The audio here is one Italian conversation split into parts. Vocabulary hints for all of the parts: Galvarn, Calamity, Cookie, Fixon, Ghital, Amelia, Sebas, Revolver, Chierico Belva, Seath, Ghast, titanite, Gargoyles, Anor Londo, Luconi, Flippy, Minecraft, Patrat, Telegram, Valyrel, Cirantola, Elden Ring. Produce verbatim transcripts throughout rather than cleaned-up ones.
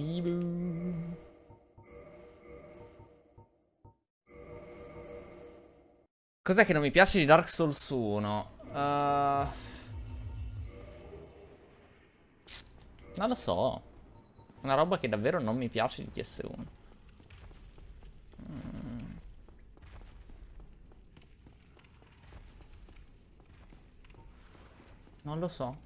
possibile. Cos'è che non mi piace di Dark Souls uno? Uh... Non lo so. Una roba che davvero non mi piace di D S uno. Mm. Non lo so.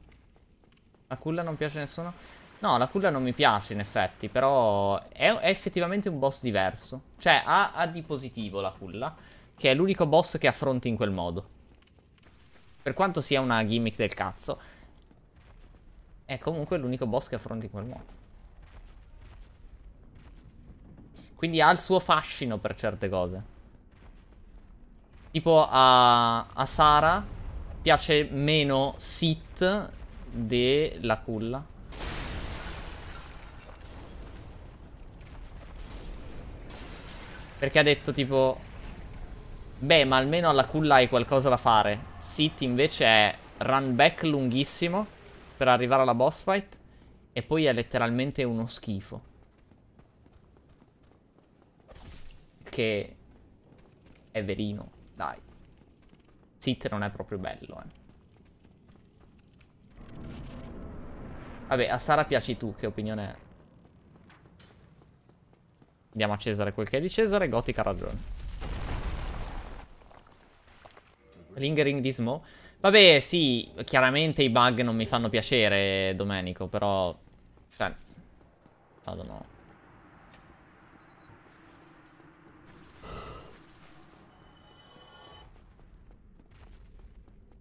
La culla non piace a nessuno? No, la culla non mi piace in effetti, però è, è effettivamente un boss diverso. Cioè ha, ha di positivo la culla, che è l'unico boss che affronti in quel modo. Per quanto sia una gimmick del cazzo, è comunque l'unico boss che affronti in quel modo. Quindi ha il suo fascino per certe cose. Tipo a, a Sara piace meno Seath della culla. Perché ha detto tipo, beh, ma almeno alla culla hai qualcosa da fare. Seath invece è run back lunghissimo per arrivare alla boss fight e poi è letteralmente uno schifo. Che è verino, dai. Seath non è proprio bello, eh. Vabbè, a Sara piaci tu, che opinione è? Diamo a Cesare quel che è di Cesare, Gothic ha ragione. Lingering di Smo. Vabbè, sì, chiaramente i bug non mi fanno piacere, Domenico, però... Cioè... Vado no.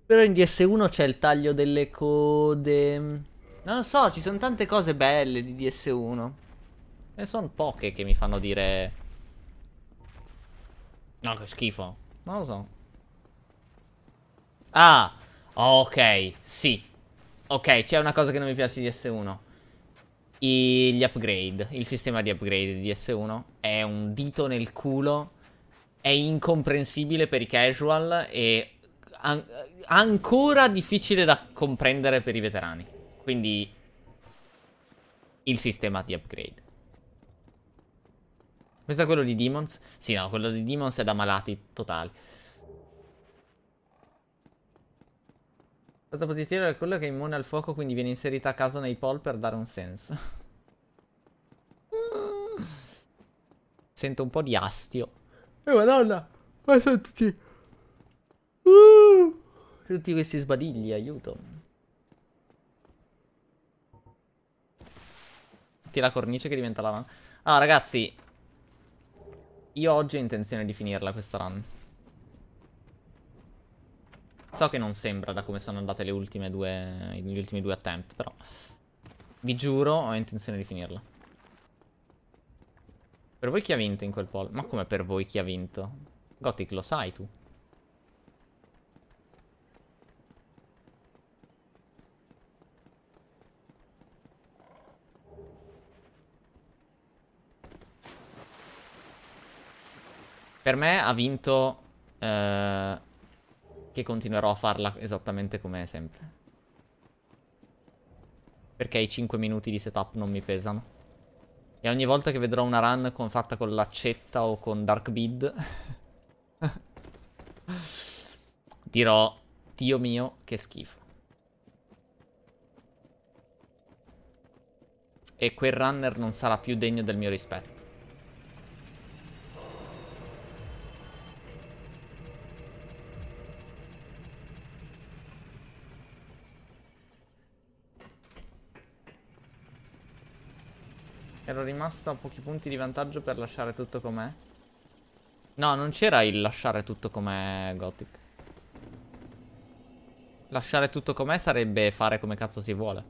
Però in D S uno c'è il taglio delle code. Non lo so, ci sono tante cose belle di D S uno. Ne sono poche che mi fanno dire no, che schifo. Non lo so. Ah, ok, sì. Ok, c'è una cosa che non mi piace di D S uno. I, gli upgrade. Il sistema di upgrade di D S uno è un dito nel culo. È incomprensibile per i casual e... An ancora difficile da comprendere per i veterani. Quindi il sistema di upgrade. Questo è quello di Demons? Sì, no, quello di Demons è da malati totali. Cosa positiva è quello che è immune al fuoco, quindi viene inserita a caso nei poll per dare un senso. Sento un po' di astio. Eh, madonna, ma sono tutti... Uh, tutti questi sbadigli, aiuto. Tira la cornice che diventa la run. Ah, ragazzi, io oggi ho intenzione di finirla questa run. So che non sembra da come sono andate le ultime due, gli ultimi due attempt, però vi giuro ho intenzione di finirla. Per voi chi ha vinto in quel poll? Ma come per voi chi ha vinto? Gothic, lo sai tu. Per me ha vinto eh, che continuerò a farla esattamente come sempre. Perché i cinque minuti di setup non mi pesano. E ogni volta che vedrò una run con, fatta con l'accetta o con Dark Bead dirò, Dio mio, che schifo. E quel runner non sarà più degno del mio rispetto. Ero rimasto a pochi punti di vantaggio per lasciare tutto com'è. No, non c'era il lasciare tutto com'è, Gothic. Lasciare tutto com'è sarebbe fare come cazzo si vuole.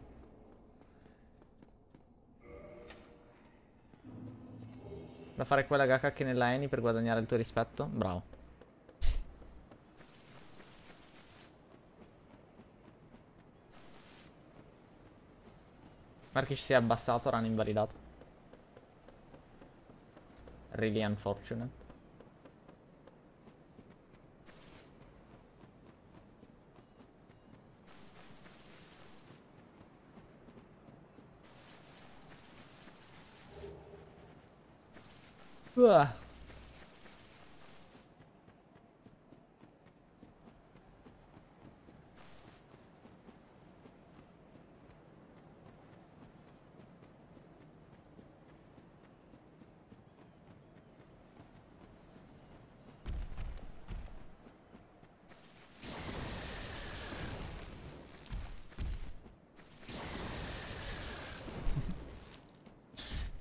Da fare quella gacca che nella Eni per guadagnare il tuo rispetto? Bravo. Markish si è abbassato, run invalidato. Really unfortunate. Uh.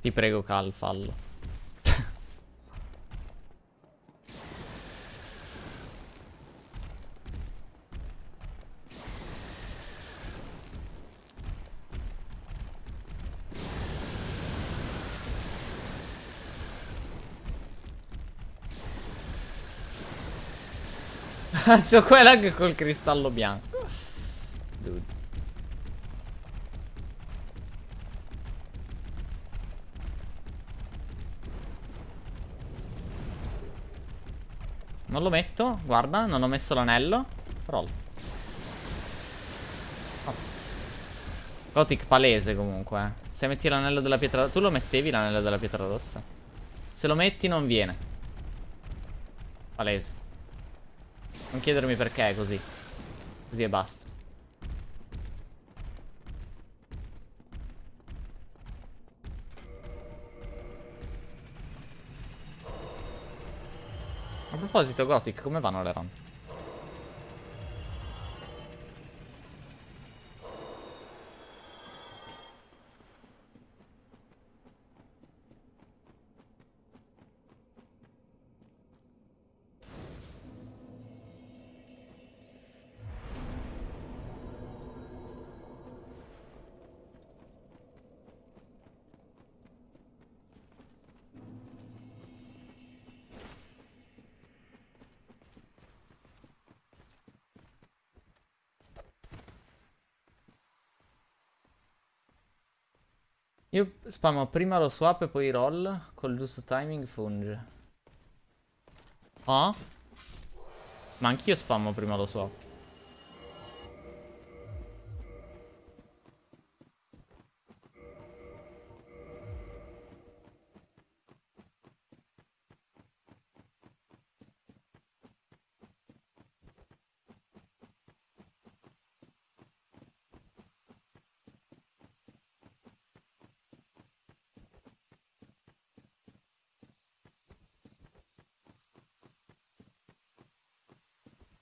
Ti prego, Cal, fallo. C'ho quella che col cristallo bianco. Non lo metto, guarda, non ho messo l'anello. Roll. Oh. Gothic palese comunque. Se metti l'anello della pietra... Tu lo mettevi l'anello della pietra rossa? Se lo metti non viene. Palese. Non chiedermi perché è così. Così e basta. A proposito, Gothic, come vanno le run? Io spammo prima lo swap e poi roll. Col giusto timing funge. Oh? Ma anch'io spammo prima lo swap.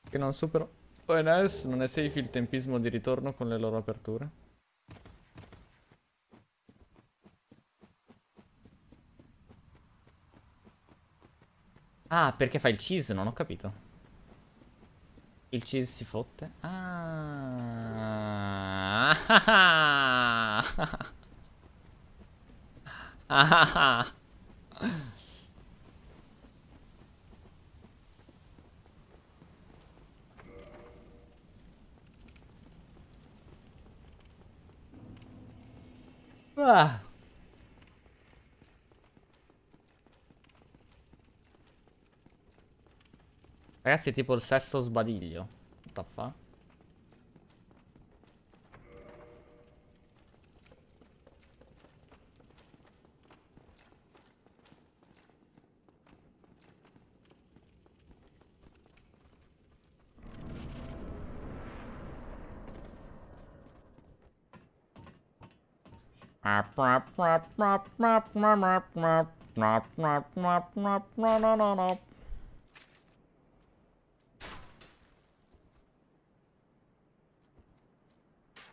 Che non supero O N S, non è safe il tempismo di ritorno con le loro aperture. Ah, perché fa il cheese? Non ho capito. Il cheese si fotte. Ah, ah, ah, ah, ah. Ah. Ragazzi, è tipo il sesto sbadiglio. Taffa. Mi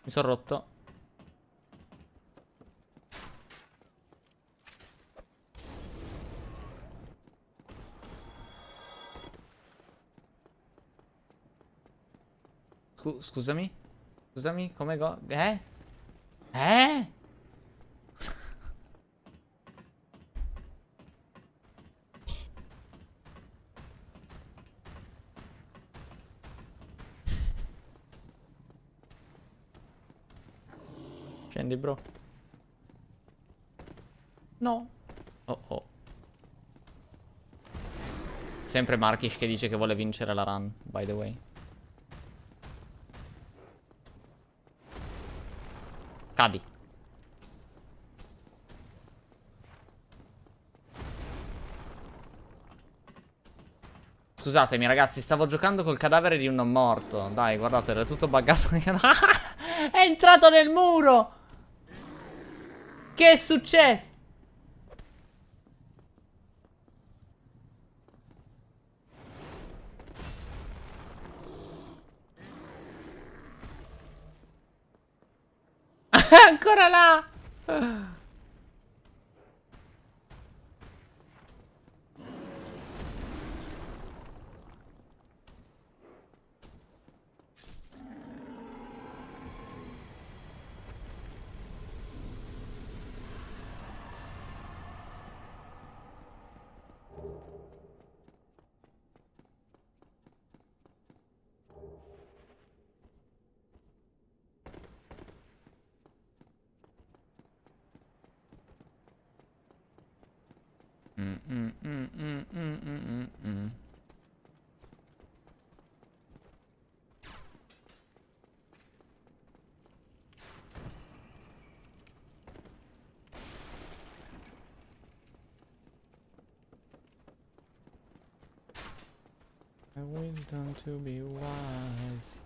sono rotto. Scu- scusami. Scusami, come go? Eh? Eh? Scendi, bro. No. Oh oh. Sempre Markish che dice che vuole vincere la run, by the way. Cadi. Scusatemi ragazzi, stavo giocando col cadavere di un non morto. Dai, guardate, era tutto buggato. È entrato nel muro. Che è successo? Ancora là. Mm, mm, mm, mm, mm, mm. I want them to be wise.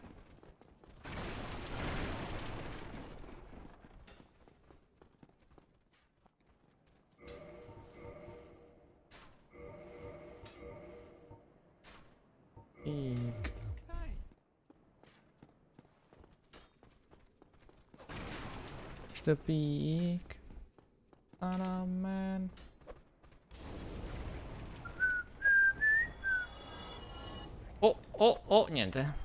The peak and a man. Oh, oh, oh, niente.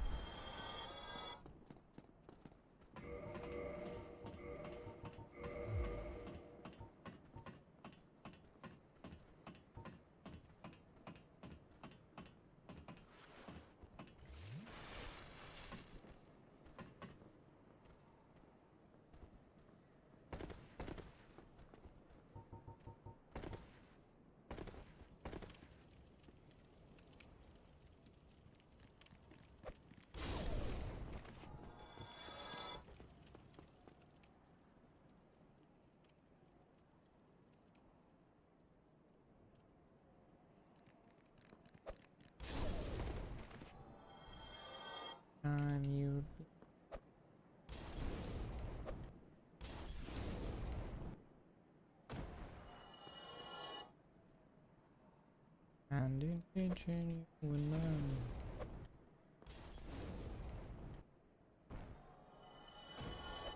And in kitchen you will know.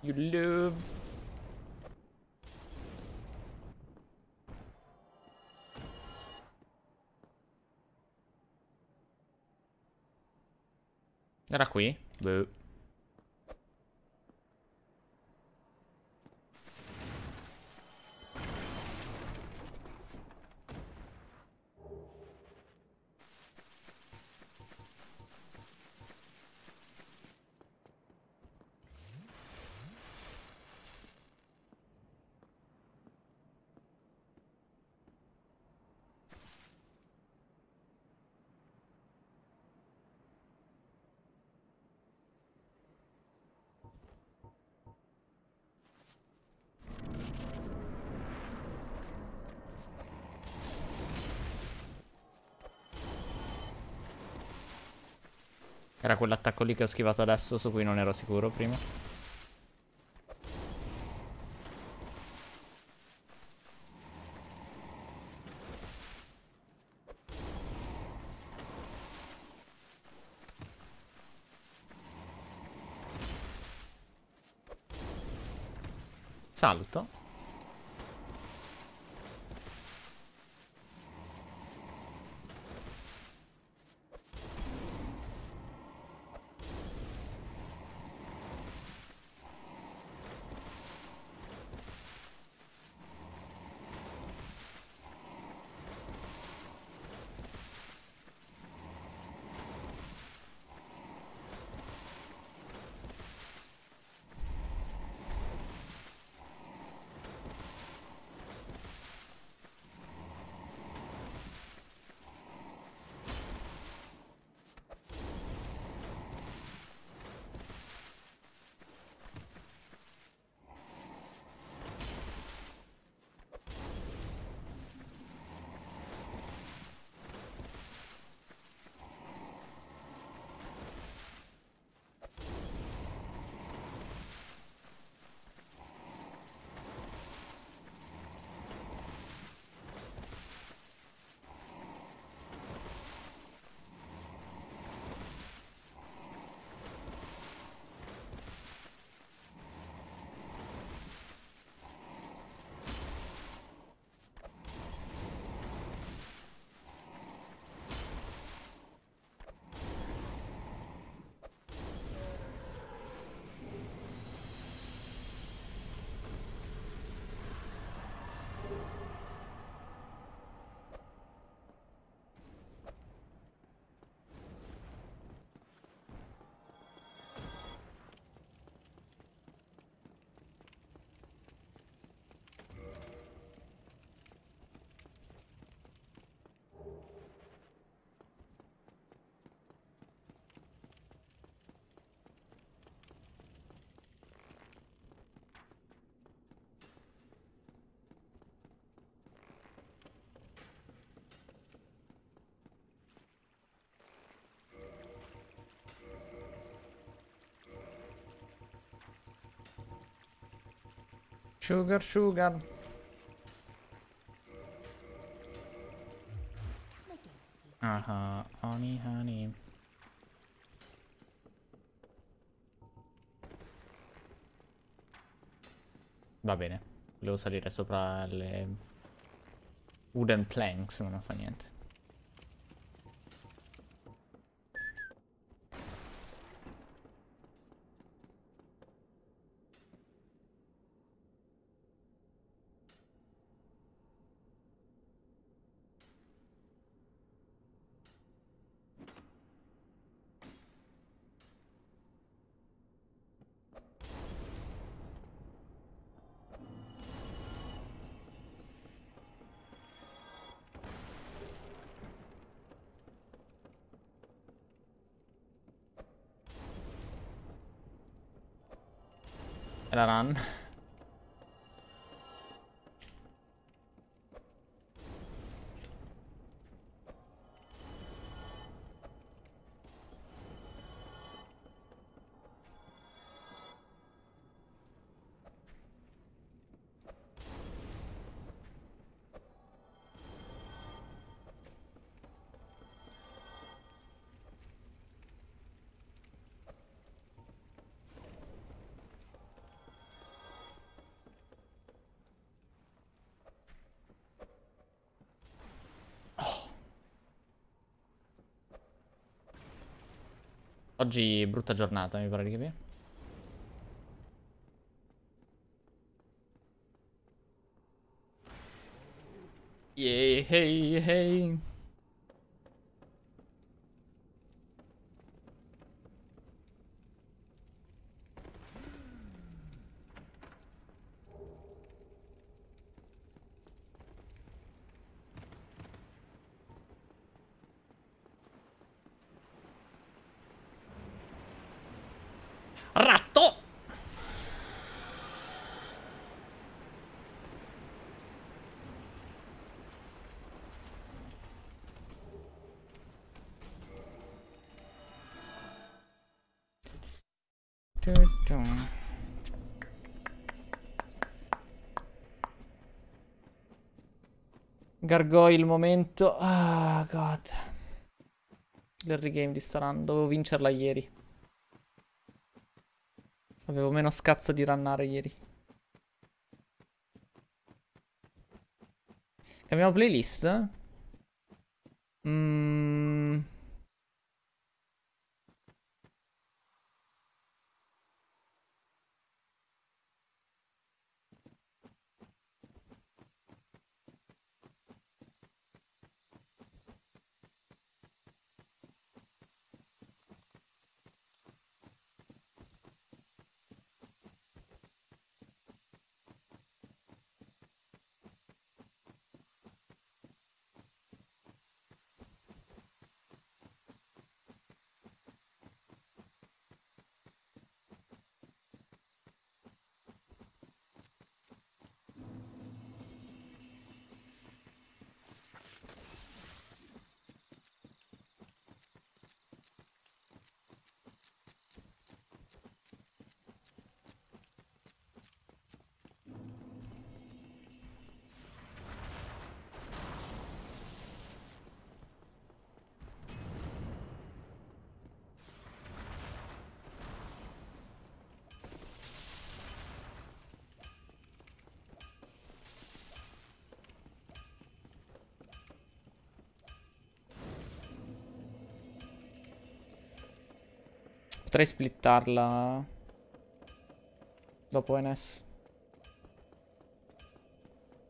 You love. Era qui? Boh. Era quell'attacco lì che ho schivato adesso, su cui non ero sicuro prima. Salto. Sugar, sugar. Aha, honey, honey. Va bene. Volevo salire sopra le wooden planks, ma non fa niente. La run. Oggi brutta giornata, mi pare di capire. Yeah, hey, hey. Gargoyle il momento. Ah, oh, god. L'early game di sta run. Dovevo vincerla ieri. Avevo meno scazzo di runnare ieri. Cambiamo playlist? Mmm... Potrei splittarla dopo N S.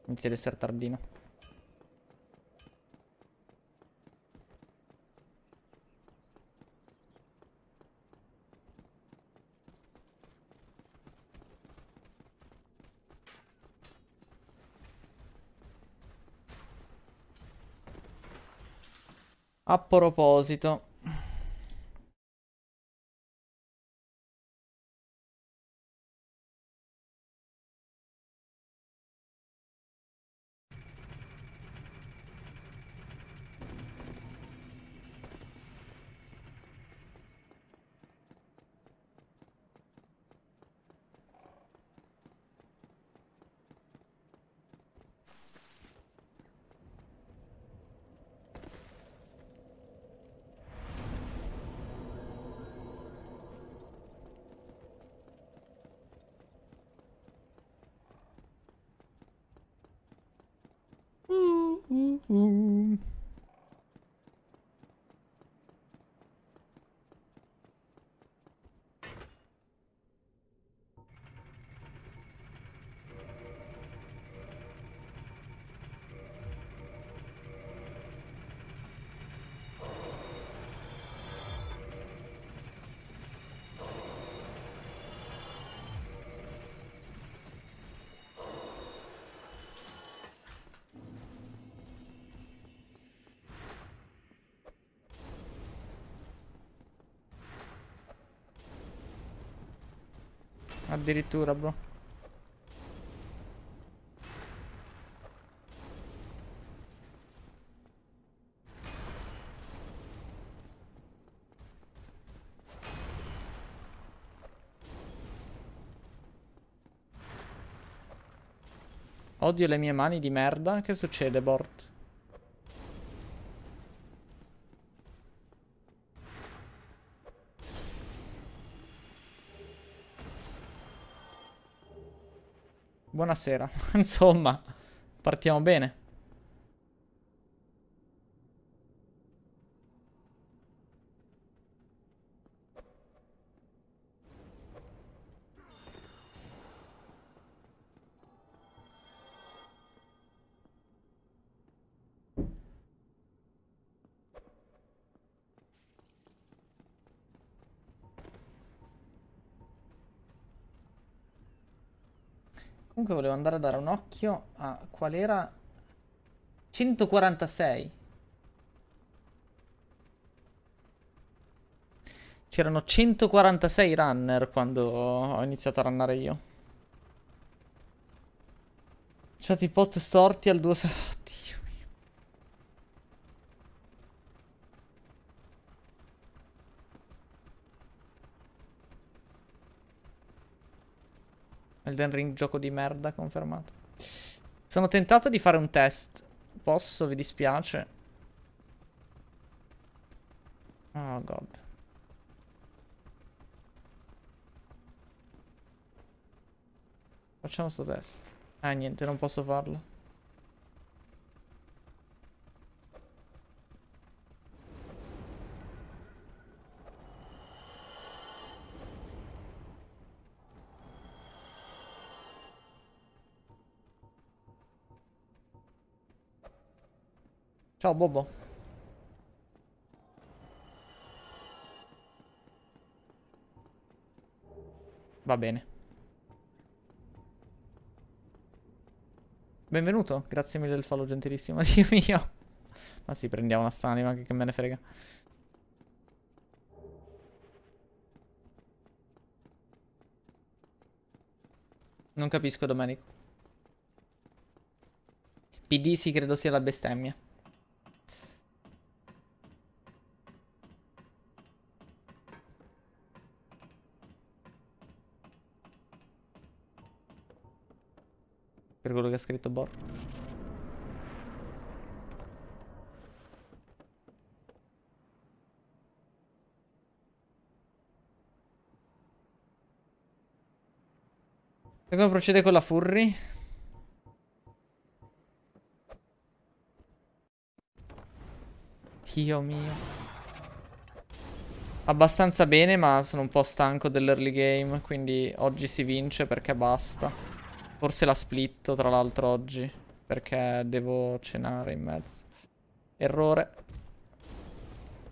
Inizia ad essere tardino. A proposito, Addirittura, bro. Odio le mie mani di merda. Che succede, Bort? Buonasera. Insomma, partiamo bene. Comunque volevo andare a dare un occhio a qual era centoquarantasei. C'erano centoquarantasei runner quando ho iniziato a runnare io. C'è i pot storti al due. Oddio mio. Elden Ring gioco di merda, confermato. Sono tentato di fare un test. Posso? Vi dispiace? Oh god. Facciamo sto test. Ah niente, non posso farlo. Ciao Bobo. Va bene. Benvenuto. Grazie mille del follow, gentilissimo. Dio mio. Ma sì, prendiamo una stanima, che me ne frega. Non capisco, Domenico. P D sì, credo sia la bestemmia. Per quello che ha scritto Bort. E come procede con la Furry? Dio mio. Abbastanza bene, ma sono un po' stanco dell'early game, quindi oggi si vince perché basta. Forse la splitto tra l'altro oggi, perché devo cenare in mezzo. Errore.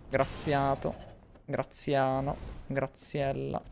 Graziato. Graziano. Graziella.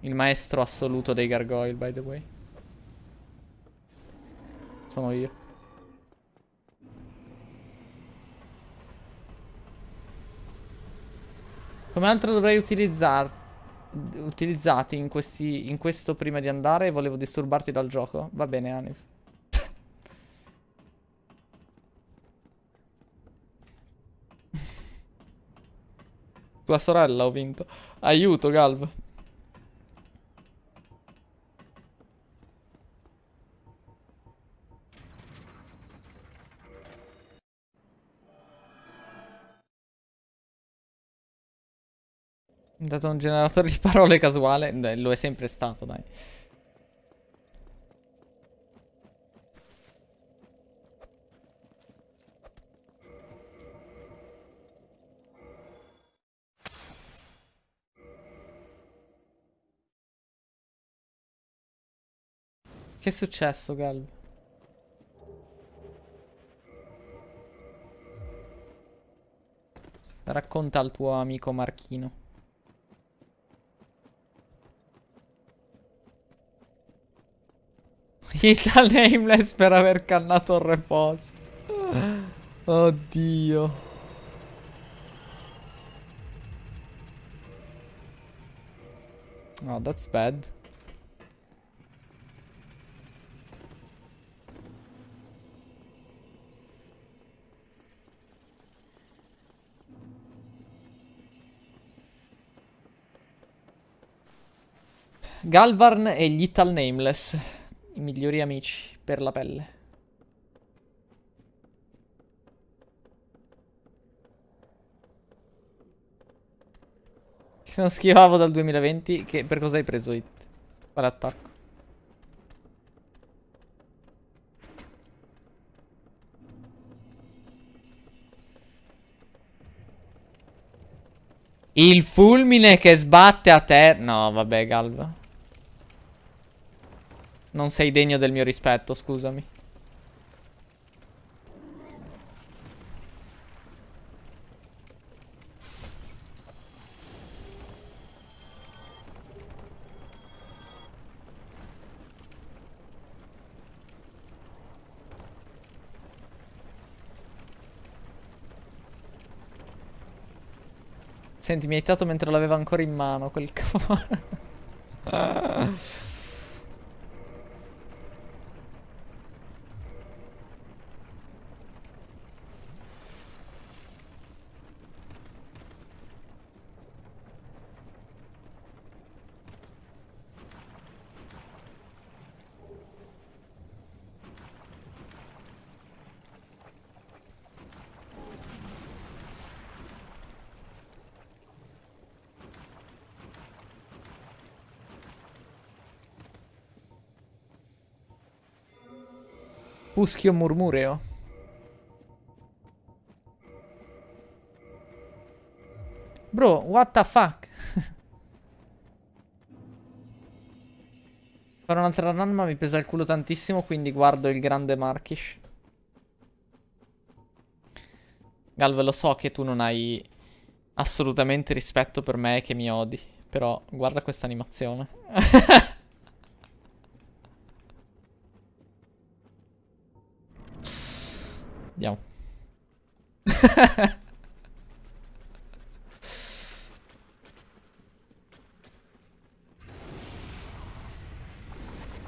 Il maestro assoluto dei gargoyle, by the way. Sono io. Come altro dovrei utilizzar... utilizzati in, questi... in questo prima di andare? Volevo disturbarti dal gioco. Va bene, Aniv. Tua sorella ho vinto. Aiuto, Galv. Dato un generatore di parole casuale. Beh, lo è sempre stato, dai. Che è successo, Galv? Racconta al tuo amico Marchino. Ghital Nameless per aver cannato il repost. Oddio. Oh, that's bad. Galvarn e gli Ghital Nameless, i migliori amici per la pelle. Non schivavo dal duemilaventi. Che per cosa hai preso hit? Quale attacco? Il fulmine che sbatte a terra. No, vabbè, Galva. Non sei degno del mio rispetto, scusami. Senti, mi ha aiutato mentre l'avevo ancora in mano quel cavolo. Ah. Puschio murmureo. Bro, what the fuck? Fare un'altra run ma mi pesa il culo tantissimo, quindi guardo il grande Markish. Galve, lo so che tu non hai assolutamente rispetto per me e che mi odi, però guarda questa animazione. Andiamo.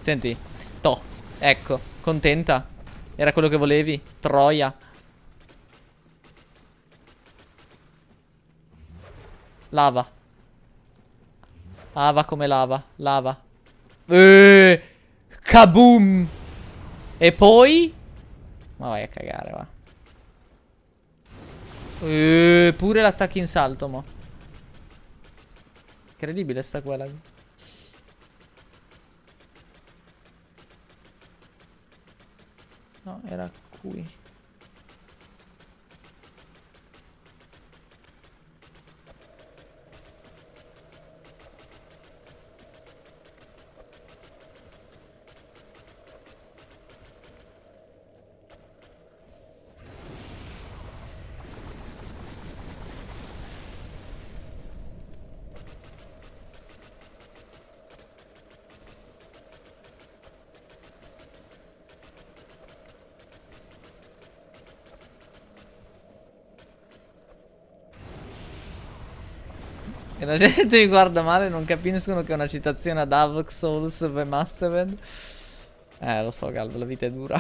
Senti, to, ecco, contenta? Era quello che volevi? Troia. Lava. Lava come lava, lava. Eeeh, kaboom. E poi... ma vai a cagare, va. Eeeh, pure l'attacco in salto, mo. Incredibile sta Quelag. No, era qui. La gente mi guarda male, non capiscono che è una citazione a Dark Souls per Mastermind. Eh, lo so, Galvo, la vita è dura.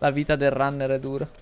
La vita del runner è dura.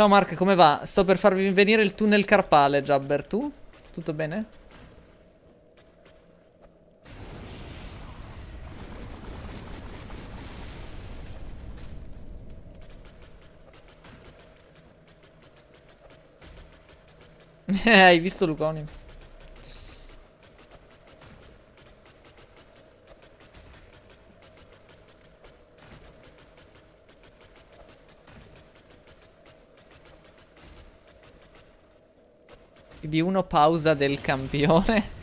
Ciao Mark, come va? Sto per farvi venire il tunnel carpale, Jabber, tu? Tutto bene? Hai visto Luconi? P B uno pausa del campione.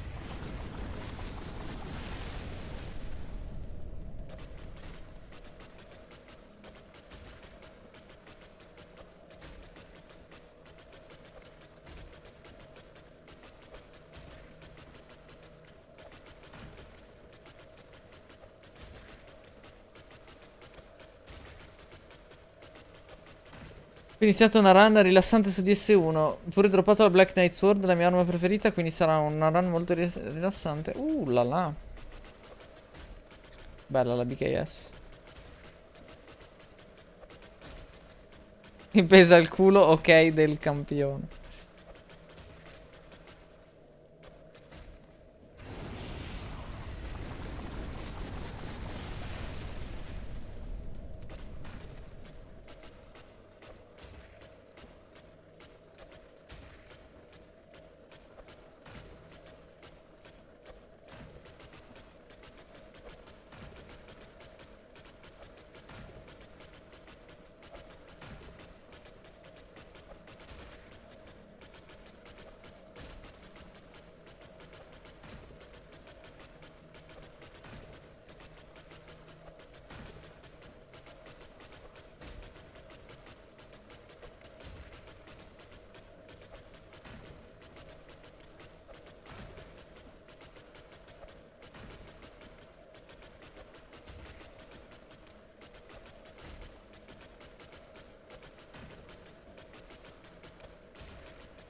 Ho iniziato una run rilassante su D S uno, pure droppato la Black Knight Sword, la mia arma preferita, quindi sarà una run molto rilassante. Uh la la. Bella la B K S. Mi pesa il culo, ok, del campione.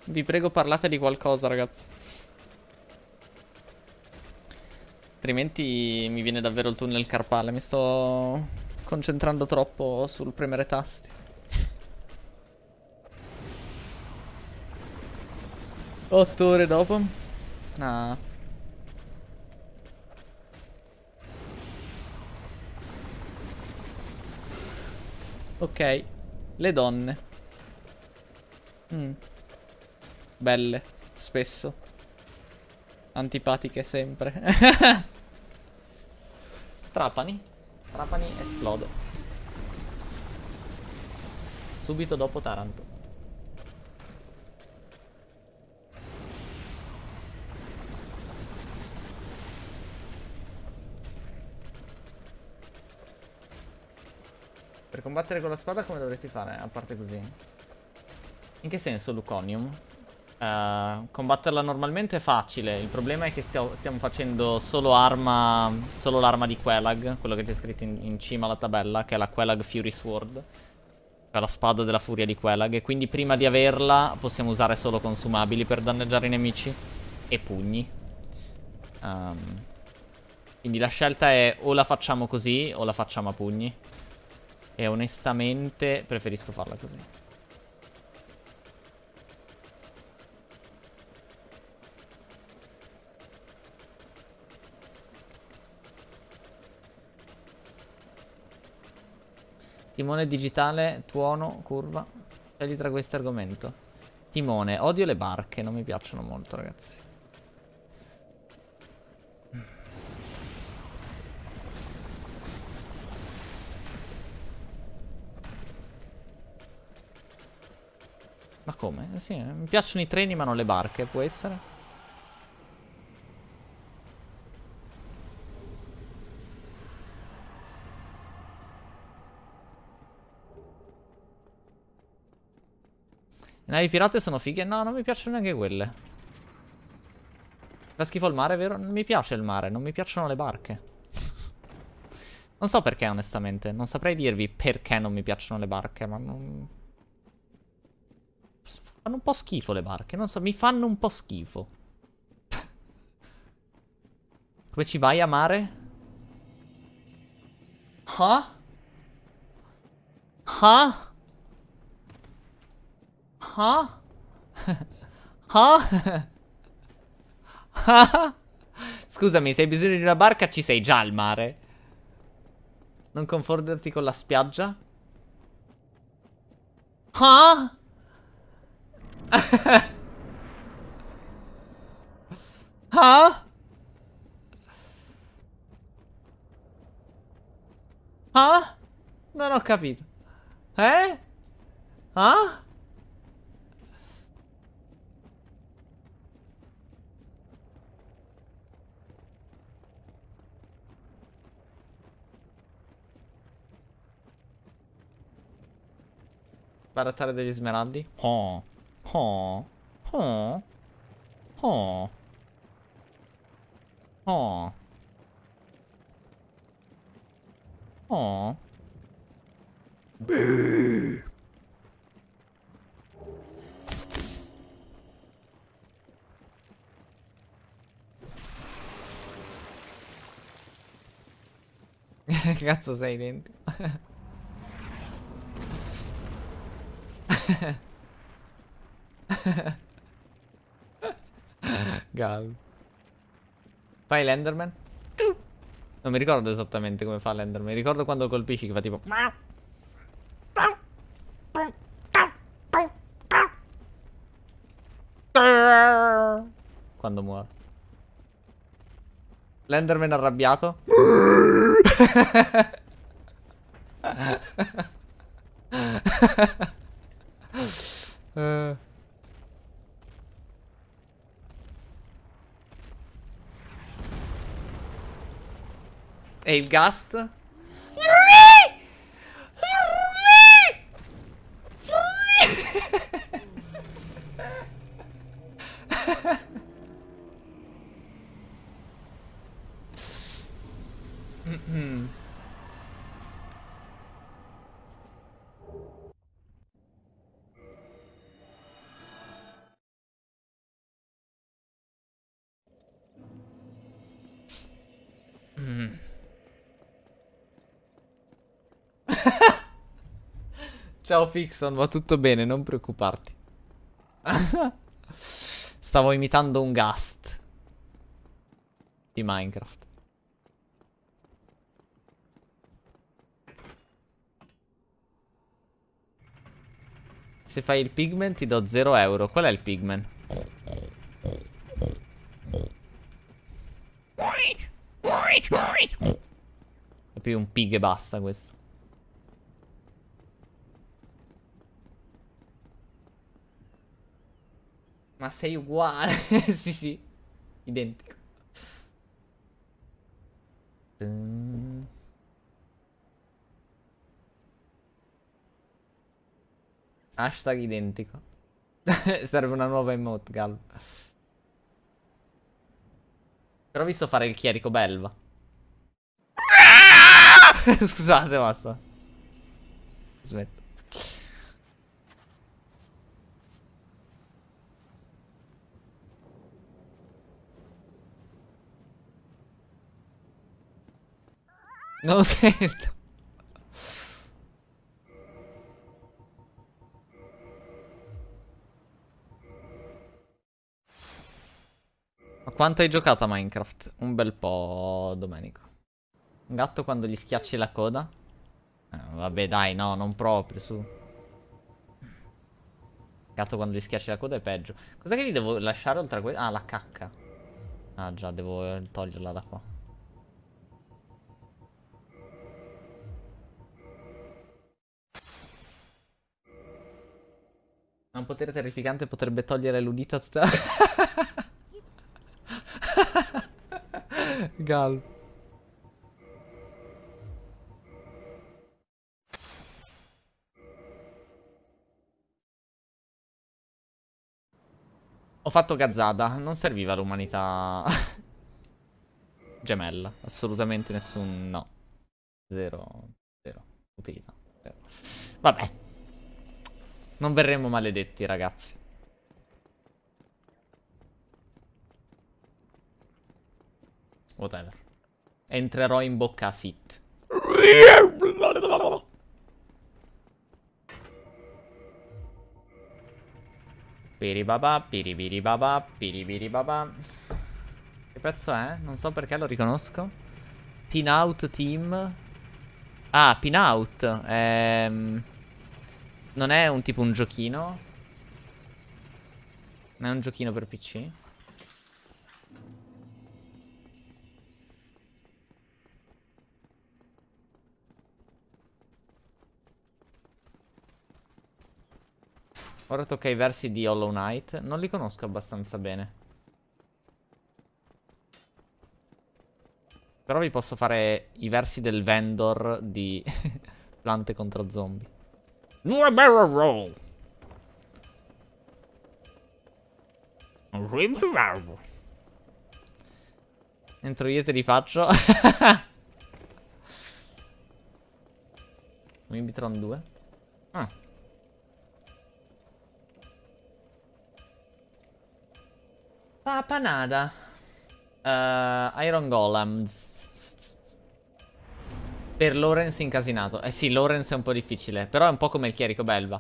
Vi prego, parlate di qualcosa, ragazzi. Altrimenti mi viene davvero il tunnel carpale. Mi sto concentrando troppo sul premere tasti. Otto ore dopo. Ah. Ok. Le donne. Mm. Belle, spesso. Antipatiche sempre. Trapani. Trapani esplode. Subito dopo Taranto. Per combattere con la spada come dovresti fare? A parte così. In che senso, Luconium? Uh, combatterla normalmente è facile. Il problema è che stiamo, stiamo facendo solo arma, solo l'arma di Quelag, quello che c'è scritto in, in cima alla tabella, che è la Quelag Fury Sword, cioè la spada della furia di Quelag. E quindi prima di averla possiamo usare solo consumabili per danneggiare i nemici e pugni. um, Quindi la scelta è o la facciamo così o la facciamo a pugni. E onestamente preferisco farla così. Timone digitale, tuono, curva. Scegli tra questo argomento. Timone, odio le barche, non mi piacciono molto, ragazzi. Ma come? Sì, mi piacciono i treni ma non le barche, può essere? Le navi pirate sono fighe? No, non mi piacciono neanche quelle. Fa schifo il mare, vero? Non mi piace il mare, non mi piacciono le barche. Non so perché, onestamente. Non saprei dirvi perché non mi piacciono le barche, ma non... Fanno un po' schifo le barche, non so, mi fanno un po' schifo. Come ci vai a mare? Huh? Huh? Huh? Huh? Scusami, se hai bisogno di una barca ci sei già al mare. Non confonderti con la spiaggia. Huh? Huh? Huh? Non ho capito. Eh? Huh? Barattare degli smeraldi. Oh. Oh. Oh. Oh. Oh. Oh. Beh. Cazzo sei dentro. Gal. Fai l'enderman? Non mi ricordo esattamente come fa l'enderman. Mi ricordo quando colpisci che fa tipo. Quando muore l'enderman arrabbiato. Uh. E il Ghast? Ciao Fixon, va tutto bene, non preoccuparti. Stavo imitando un Ghast di Minecraft. Se fai il Pigman ti do zero euro. Qual è il Pigman? È più un pig e basta questo. Ma sei uguale. Sì, sì. Identico. Hashtag identico. Serve una nuova emote, Gal. Però ho visto fare il chierico belva. Scusate, basta. Smetto. Non lo sento. Ma quanto hai giocato a Minecraft? Un bel po', Domenico. Un gatto quando gli schiacci la coda? Eh, vabbè dai, no, non proprio, su. Gatto quando gli schiacci la coda è peggio. Cos'è che gli devo lasciare oltre a questo? Ah, la cacca. Ah già, devo toglierla da qua. Un potere terrificante potrebbe togliere l'udito a tutta la... Gal. Ho fatto gazzada. Non serviva l'umanità gemella. Assolutamente nessun... no. Zero. Zero. Utilità. Zero. Vabbè. Non verremo maledetti, ragazzi. Whatever. Entrerò in bocca a Seath. Piribaba, piribiribaba, piribiribaba. Che pezzo è? Non so perché lo riconosco. Pinout Team. Ah, Pinout. Ehm... Non è un tipo un giochino? Ma è un giochino per P C? Ora tocca ai versi di Hollow Knight. Non li conosco abbastanza bene, però vi posso fare i versi del vendor di Piante contro Zombie. Roll. Entro io te li faccio. Wimbitron due. Ah. Papanada. uh, Iron Golem. Per Lawrence incasinato. Eh sì, Lawrence è un po' difficile, però è un po' come il chierico belva,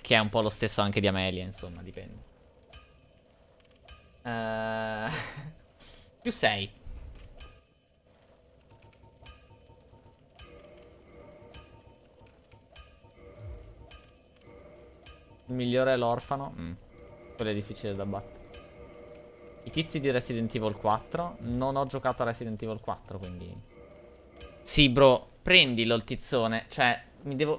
che è un po' lo stesso anche di Amelia, insomma, dipende. uh, Più sei. Il migliore è l'orfano. mm. Quello è difficile da battere. I tizi di Resident Evil quattro. Non ho giocato a Resident Evil quattro, quindi... Sì, bro, prendilo il tizzone. Cioè, mi devo...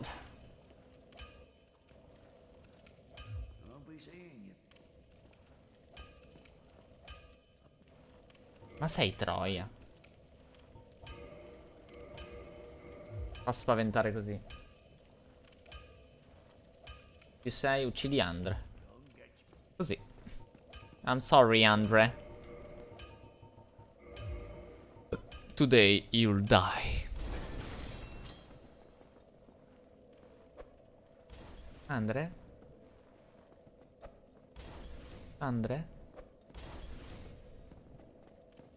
Ma sei troia. Fa spaventare così. sei, uccidi Andre. Così. I'm sorry, Andre. Today you'll die. Andre? Andre?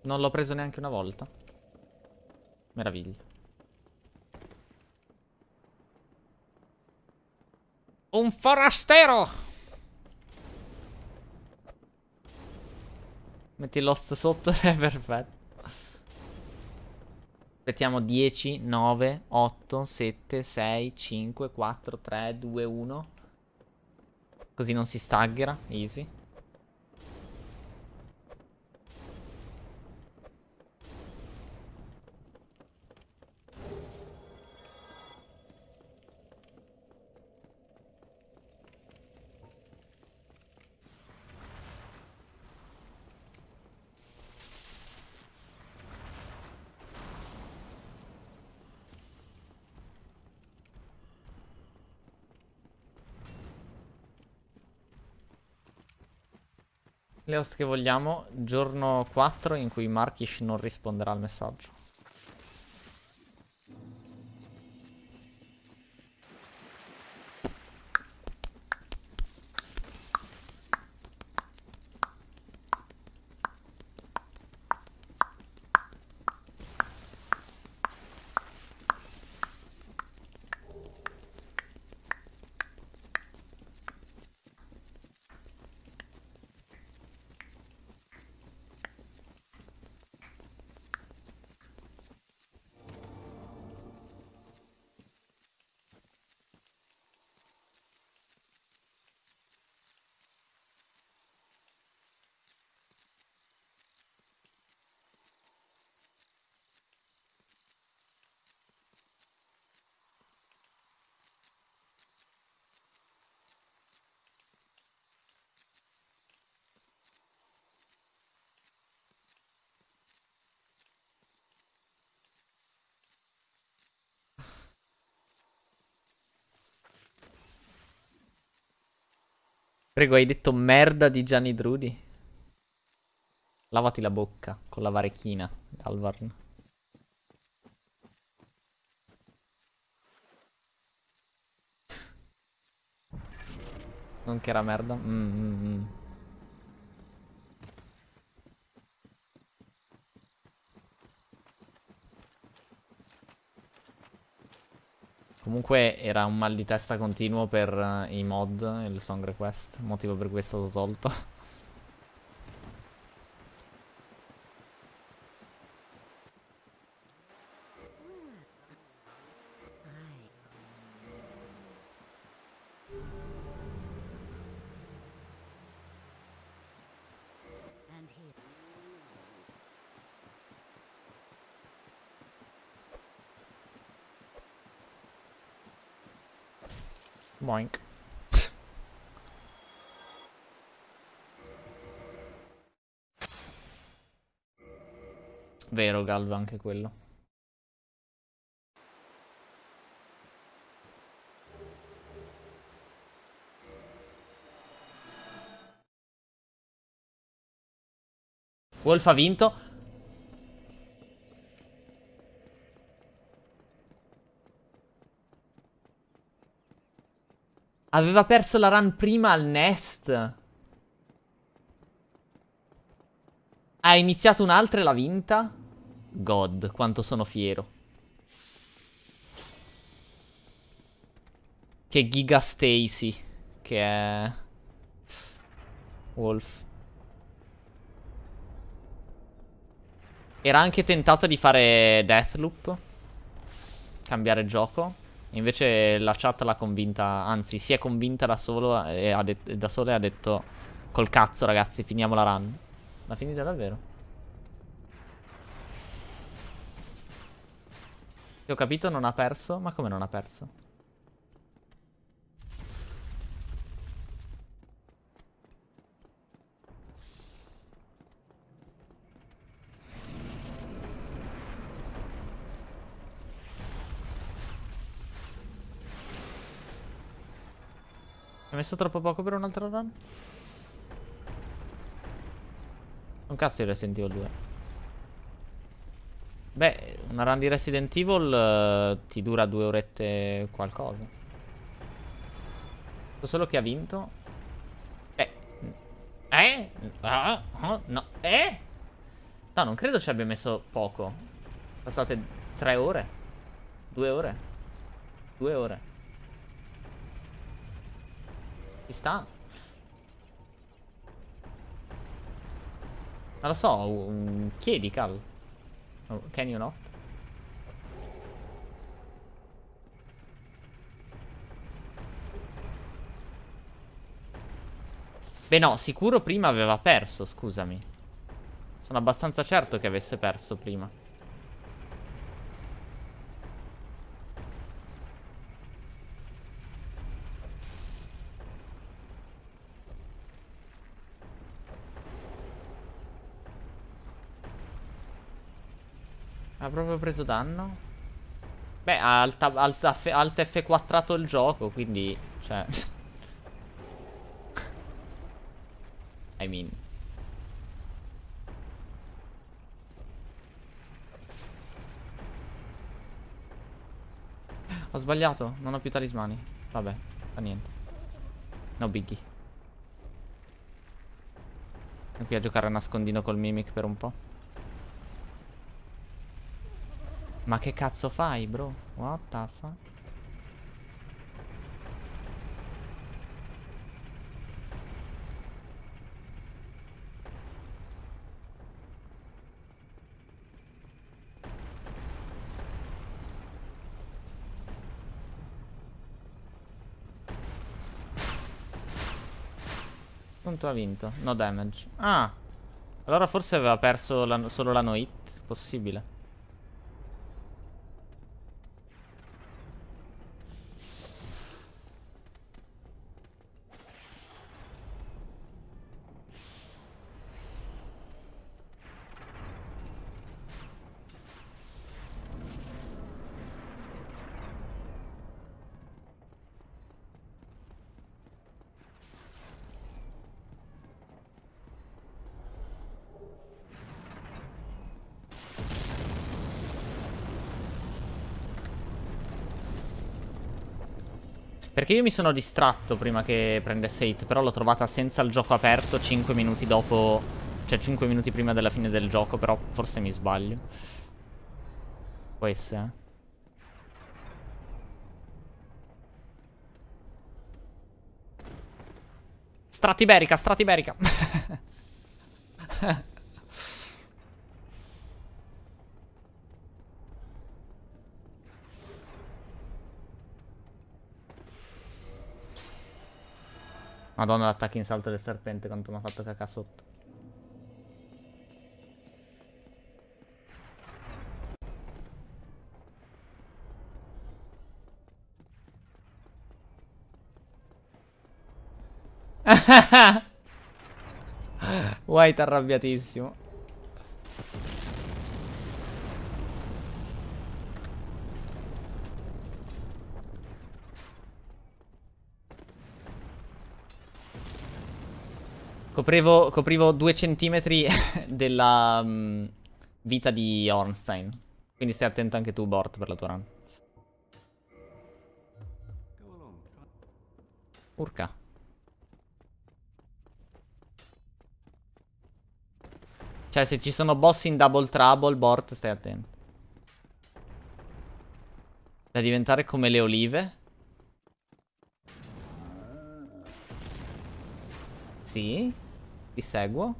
Non l'ho preso neanche una volta. Meraviglia. Un forastero! Metti l'host sotto, è perfetto. Aspettiamo dieci, nove, otto, sette, sei, cinque, quattro, tre, due, uno. Così non si staggera, easy. Le host che vogliamo, giorno quattro in cui Markish non risponderà al messaggio. Prego, hai detto merda di Gianni Drudi? Lavati la bocca con la varechina, Galvarn. Non che era merda? Mm, mm, mm. Comunque era un mal di testa continuo per uh, i mod e il song request, motivo per cui è stato tolto. Boink. Vero, Galva, anche quello. Wolf ha vinto. Aveva perso la run prima al Nest. Ha iniziato un'altra e l'ha vinta. God, quanto sono fiero. Che Giga Stacy. Che è... Wolf. Era anche tentata di fare Deathloop. Cambiare gioco. Invece la chat l'ha convinta, anzi si è convinta da solo e ha da sola e ha detto: col cazzo ragazzi, finiamo la run. L'ha finita davvero. Se ho capito non ha perso, ma come non ha perso? Ho messo troppo poco per un'altra run? Un cazzo di Resident Evil due. Beh, una run di Resident Evil uh, ti dura due orette qualcosa. Solo che ha vinto. Eh. Eh? Ah, oh, no. Eh? No, non credo ci abbia messo poco. Passate tre ore. Due ore. Due ore. Sta, ma lo so, um, chiedi Carlo. Oh, can you not? Beh no, sicuro prima aveva perso, scusami. Sono abbastanza certo che avesse perso prima. Ha proprio preso danno? Beh, ha alt F quattro il gioco, quindi... Cioè... I mean... Ho sbagliato, non ho più talismani. Vabbè, fa niente. No biggie. Sono qui a giocare a nascondino col Mimic per un po'. Ma che cazzo fai, bro? What the fuck? Quanto ha vinto? No damage. Ah! Allora forse aveva perso la, solo la no hit. Possibile. Perché io mi sono distratto prima che prendesse hit, però l'ho trovata senza il gioco aperto cinque minuti dopo, cioè cinque minuti prima della fine del gioco, però forse mi sbaglio. Può essere, eh. Stratiberica, stratiberica. Madonna, l'attacco in salto del serpente, quanto mi ha fatto cacà sotto. White arrabbiatissimo. Coprivo, coprivo due centimetri della um, vita di Ornstein. Quindi stai attento anche tu, Bort, per la tua run. Urca. Cioè, se ci sono boss in double trouble, Bort, stai attento. Da diventare come le olive. Sì, ti seguo.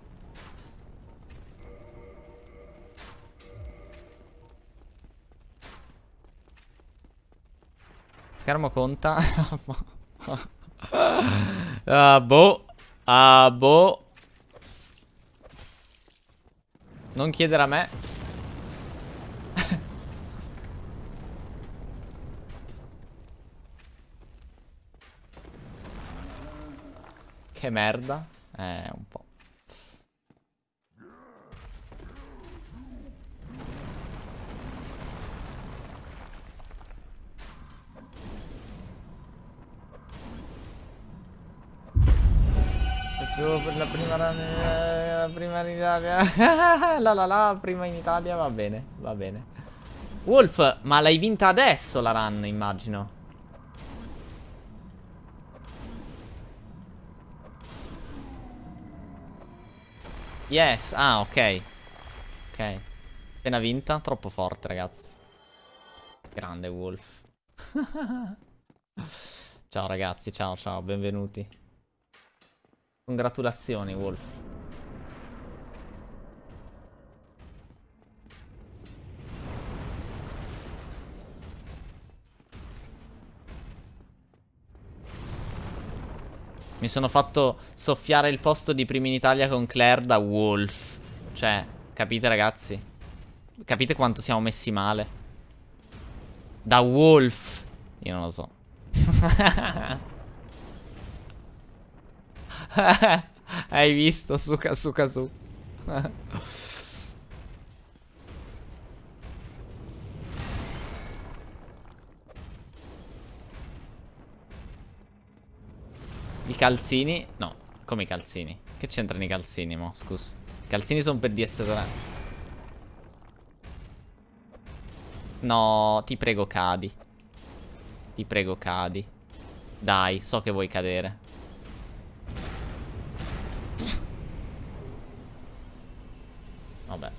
Schermo conta. Ah, boh. Ah, boh. Non chiedere a me. Che merda. Eh, un po'. Per la prima, la prima in Italia. La la la, prima in Italia, va bene, va bene. Wolf, ma l'hai vinta adesso la run, immagino. Yes, ah, ok. Ok. Appena vinta, troppo forte, ragazzi. Grande Wolf. Ciao ragazzi, ciao, ciao, benvenuti. Congratulazioni, Wolf. Mi sono fatto soffiare il posto di prima in Italia con Claire da Wolf. Cioè, capite ragazzi? Capite quanto siamo messi male? Da Wolf. Io non lo so. Hai visto? Suca, suca, su. I calzini? No, come i calzini? Che c'entrano i calzini, mo? Scusa. I calzini sono per D S tre. No, ti prego cadi. Ti prego cadi. Dai, so che vuoi cadere. Vabbè.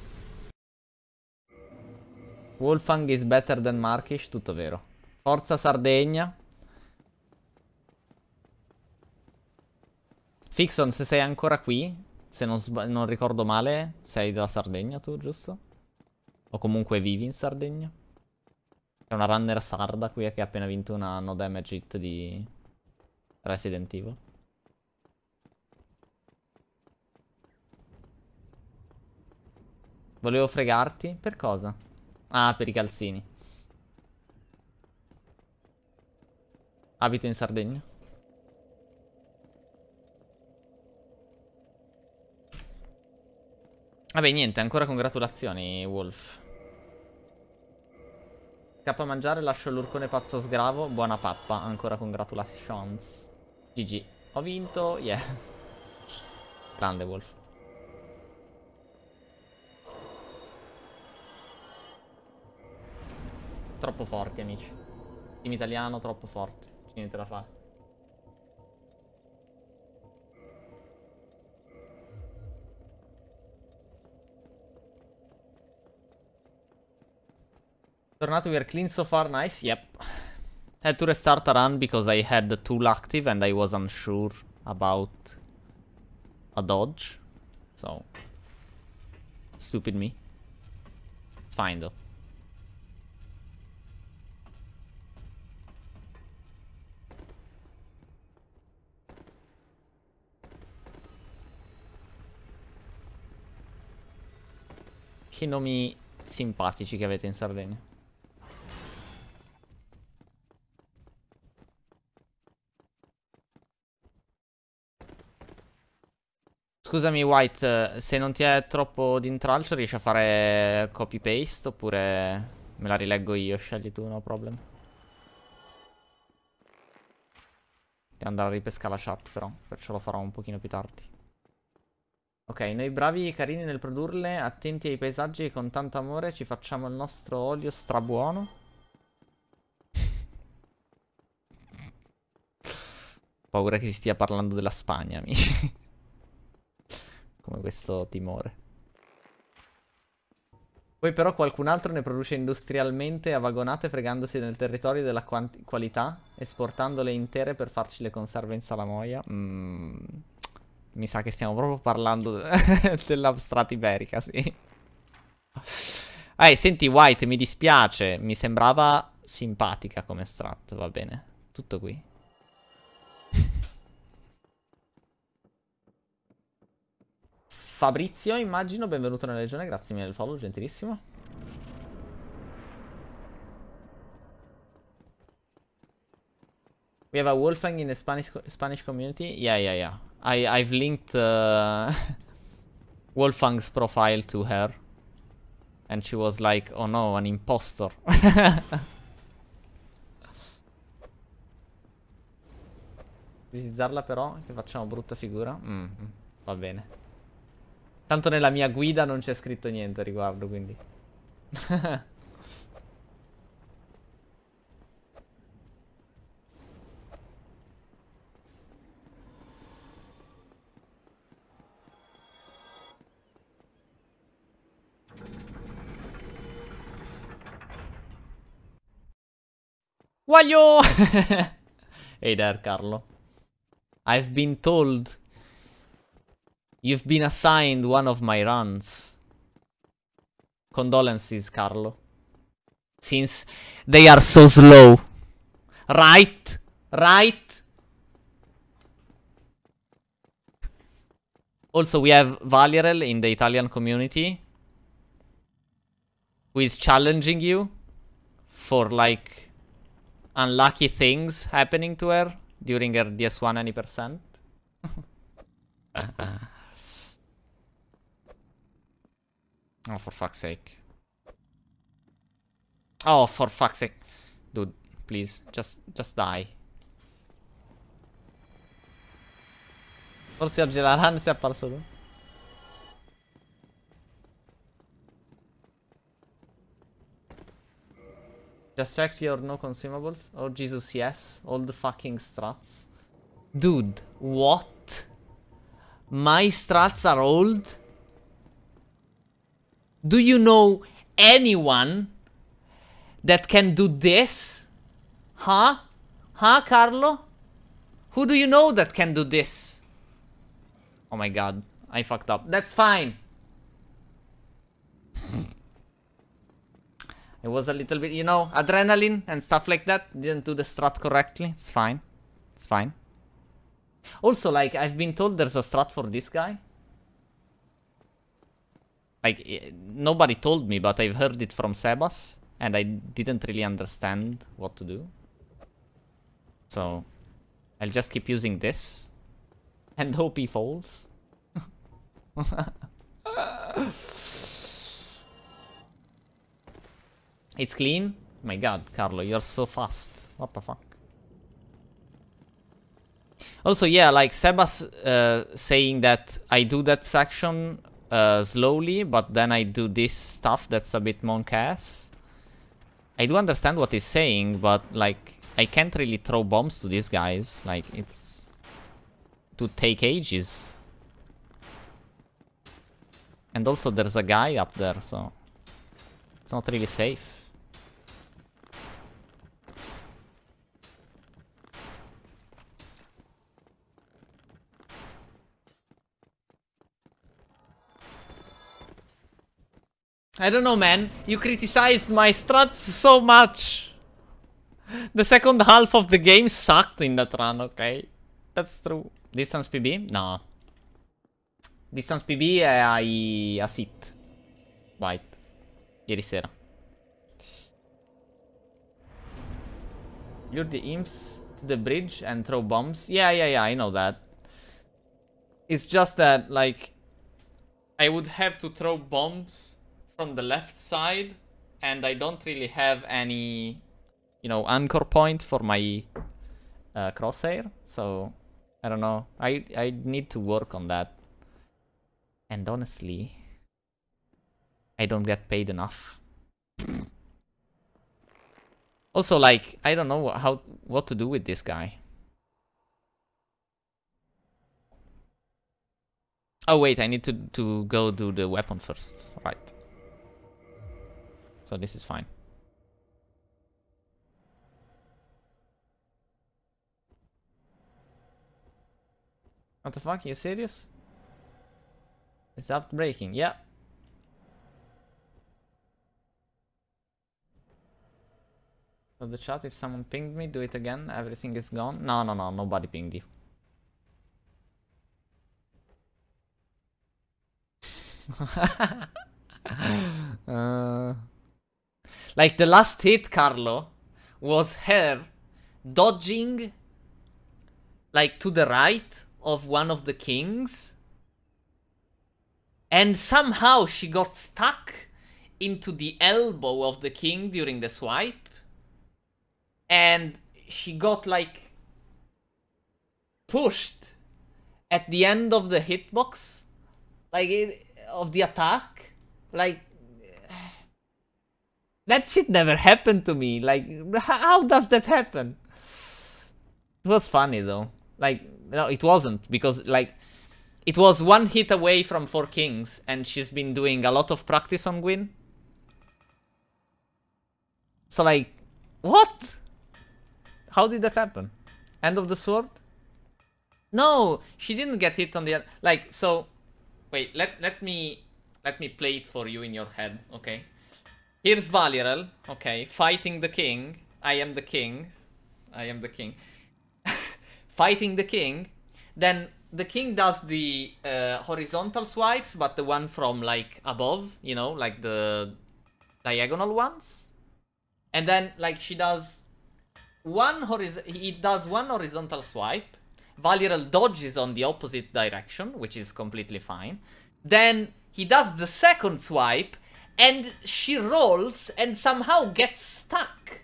Wolfgang is better than Markish, tutto vero. Forza Sardegna. Fixon, se sei ancora qui, se non, non ricordo male, sei della Sardegna tu, giusto? O comunque vivi in Sardegna? C'è una runner sarda qui che ha appena vinto una no damage hit di Resident Evil. Volevo fregarti? Per cosa? Ah, per i calzini. Abito in Sardegna. Vabbè, niente, ancora congratulazioni, Wolf. Scappa a mangiare, lascio l'urcone pazzo sgravo. Buona pappa, ancora congratulations. G G. Ho vinto, yes. Grande, Wolf. Troppo forti, amici. Team italiano troppo forte. C'è niente da fare. Tornato, we are clean so far, nice. Yep. Had to restart a run because I had two active and I was unsure about a dodge. So, stupid me. It's fine though. Che nomi simpatici che avete in Sardegna. Scusami White, se non ti è troppo d'intralcio riesci a fare copy paste oppure me la rileggo io, scegli tu, no problem. Devo andare a ripescare la chat però, perciò lo farò un pochino più tardi. Ok, noi bravi e carini nel produrle, attenti ai paesaggi e con tanto amore ci facciamo il nostro olio strabuono. Paura che si stia parlando della Spagna, amici. Come questo timore. Poi però qualcun altro ne produce industrialmente a vagonate, fregandosi nel territorio della qualità, esportandole intere per farci le conserve in salamoia. Mm. Mi sa che stiamo proprio parlando dell'Abstrata Iberica, sì. Eh, senti White, mi dispiace, mi sembrava simpatica come strat, va bene. Tutto qui. Fabrizio, immagino, benvenuto nella legione, grazie mille del follow, gentilissimo. We have a Wolfgang in the Spanish, Spanish community. Yeah, yeah, yeah. I, I've linked uh, Wolfgang's profile to her. And she was like, oh no, an imposter. Visitarla però, che facciamo brutta figura. Mm, va bene. Tanto nella mia guida non c'è scritto niente a riguardo, quindi. Guaglio! Hey there, Carlo. I've been told... You've been assigned one of my runs. Condolences, Carlo. Since they are so slow. Right? Right? Also, we have Valyrel in the Italian community, who is challenging you for, like, unlucky things happening to her during her D S one anniversary. Oh, for fuck's sake. Oh, for fuck's sake. Dude, please, just, just die. Forse oggi la run si è apparso lui. Just checked your no consumables. Oh, Jesus, yes. All the fucking strats. Dude, what? My strats are old? Do you know anyone that can do this? Huh? Huh, Carlo? Who do you know that can do this? Oh my god, I fucked up. That's fine. It was a little bit, you know, adrenaline and stuff like that. Didn't do the strat correctly. It's fine. It's fine. Also, like, I've been told there's a strat for this guy. Like, nobody told me, but I've heard it from Sebas, and I didn't really understand what to do. So, I'll just keep using this, and hope he falls. It's clean? My god, Carlo, you're so fast. What the fuck? Also, yeah, like, Sebas uh, saying that I do that section... Uh, slowly, but then I do this stuff that's a bit monk-ass. I do understand what he's saying, but, like, I can't really throw bombs to these guys. Like, it's... to take ages. And also there's a guy up there, so... It's not really safe. I don't know, man. You criticized my strats so much. The second half of the game sucked in that run, okay? That's true. Distance P B? No. Distance P B è ai... a Seath. White. Ieri sera. Lure the imps to the bridge and throw bombs. Yeah, yeah, yeah, I know that. It's just that, like, I would have to throw bombs from the left side, and I don't really have any, you know, anchor point for my uh, crosshair. So, I don't know. I, I need to work on that. And honestly, I don't get paid enough. Also, like, I don't know how what to do with this guy. Oh wait, I need to, to go do the weapon first. Right. So this is fine. What the fuck, are you serious? It's outbreaking, yeah. So the chat, if someone pinged me, do it again, everything is gone. No, no, no, nobody pinged you. uh, like the last hit, Carlo, was her dodging like to the right of one of the kings, and somehow she got stuck into the elbow of the king during the swipe, and she got like pushed at the end of the hitbox, like it of the attack. Like, that shit never happened to me. Like, how does that happen? It was funny though. Like, no, it wasn't, because like it was one hit away from Four Kings, and she's been doing a lot of practice on Gwyn. So like, what? How did that happen? End of the sword? No, she didn't get hit on the, like, so wait, let, let me let me play it for you in your head, okay? Here's Valyrel, okay, fighting the king. I am the king. I am the king. Fighting the king. Then the king does the uh, horizontal swipes, but the one from, like, above, you know, like the diagonal ones. And then, like, she does one horiz- he does one horizontal swipe. Valyrel dodges on the opposite direction, which is completely fine. Then he does the second swipe, and she rolls and somehow gets stuck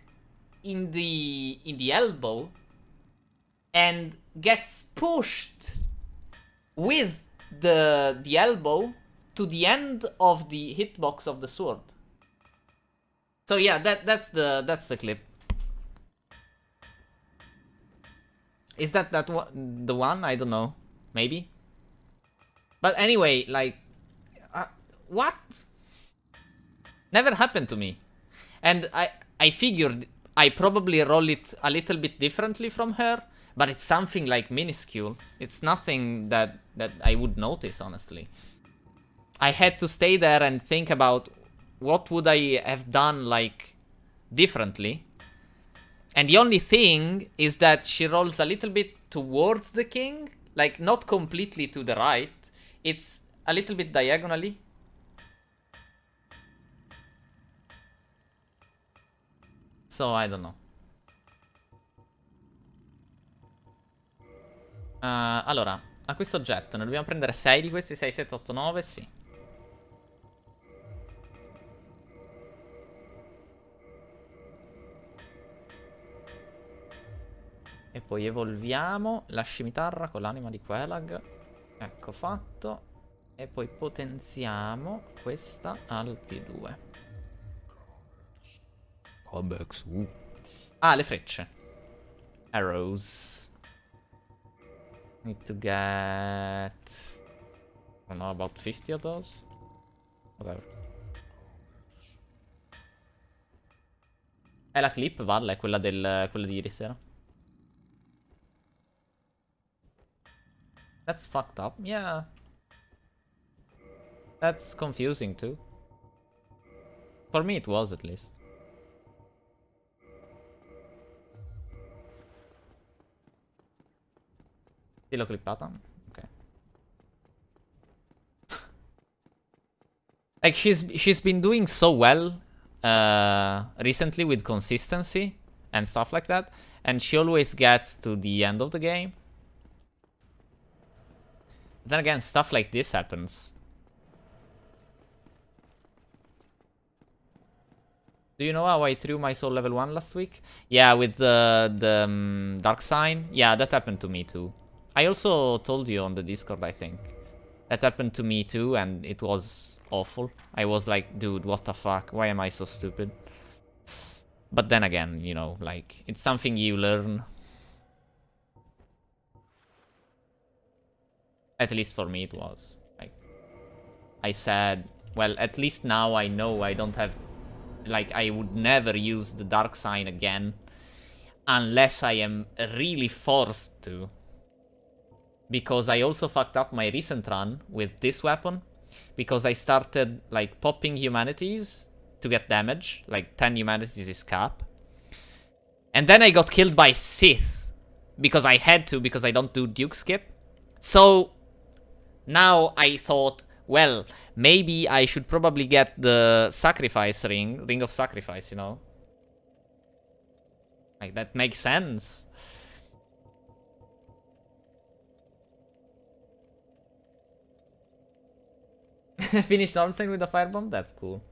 in the in the elbow, and gets pushed with the the elbow to the end of the hitbox of the sword. So yeah, that that's the that's the clip. Is that that one, the one? I don't know. Maybe. But anyway, like... Uh, what? Never happened to me. And I, I figured I probably roll it a little bit differently from her, but it's something like minuscule. It's nothing that, that I would notice, honestly. I had to stay there and think about what would I have done, like, differently. And the only thing is that she rolls a little bit towards the king, like not completely to the right, it's a little bit diagonally. So I don't know. Uh, allora, a questo oggetto ne dobbiamo prendere sei di questi, sei, sette, otto, nove, sì. E poi evolviamo la scimitarra con l'anima di Quelag. Ecco fatto. E poi potenziamo questa al P due. Vabbè, su. Ah, le frecce. Arrows. Need to get... I don't know, about fifty of those. Whatever. E la clip, Val, è quella, del, quella di ieri sera. That's fucked up, yeah. That's confusing too. For me it was, at least. Sì, l'ho clippata. Ok. Like, she's, she's been doing so well uh, recently with consistency and stuff like that. And she always gets to the end of the game. Then again, stuff like this happens. Do you know how I threw my soul level one last week? Yeah, with the, the um, dark sign. Yeah, that happened to me too. I also told you on the Discord, I think. That happened to me too, and it was awful. I was like, dude, what the fuck? Why am I so stupid? But then again, you know, like, it's something you learn. At least for me it was. Like, I said, well, at least now I know I don't have... Like, I would never use the dark sign again. Unless I am really forced to. Because I also fucked up my recent run with this weapon. Because I started, like, popping humanities to get damage. Like, ten humanities is cap. And then I got killed by Seath. Because I had to, because I don't do Duke Skip. So... Now I thought, well, maybe I should probably get the sacrifice ring, ring of sacrifice, you know? Like, that makes sense. Finish Normstein with a firebomb? That's cool.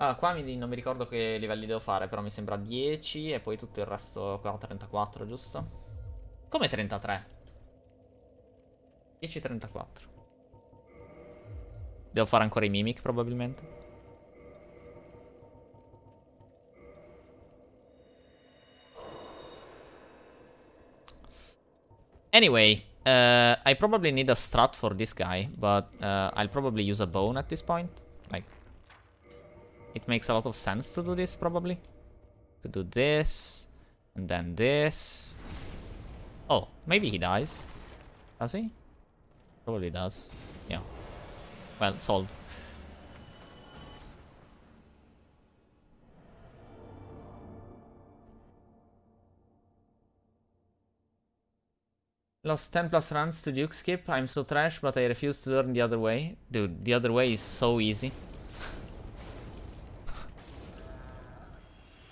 Ah, qua mi, non mi ricordo che livelli devo fare, però mi sembra dieci e poi tutto il resto qua trentaquattro, giusto? Come trentatré? dieci e trentaquattro. Devo fare ancora i mimic, probabilmente. Anyway, uh, I probably need a strat for this guy, but uh, I'll probably use a bone at this point. Like, it makes a lot of sense to do this, probably. To do this, and then this. Oh, maybe he dies. Does he? Probably does. Yeah. Well, sold. Lost ten plus runs to Duke Skip. I'm so trash, but I refuse to learn the other way. Dude, the other way is so easy.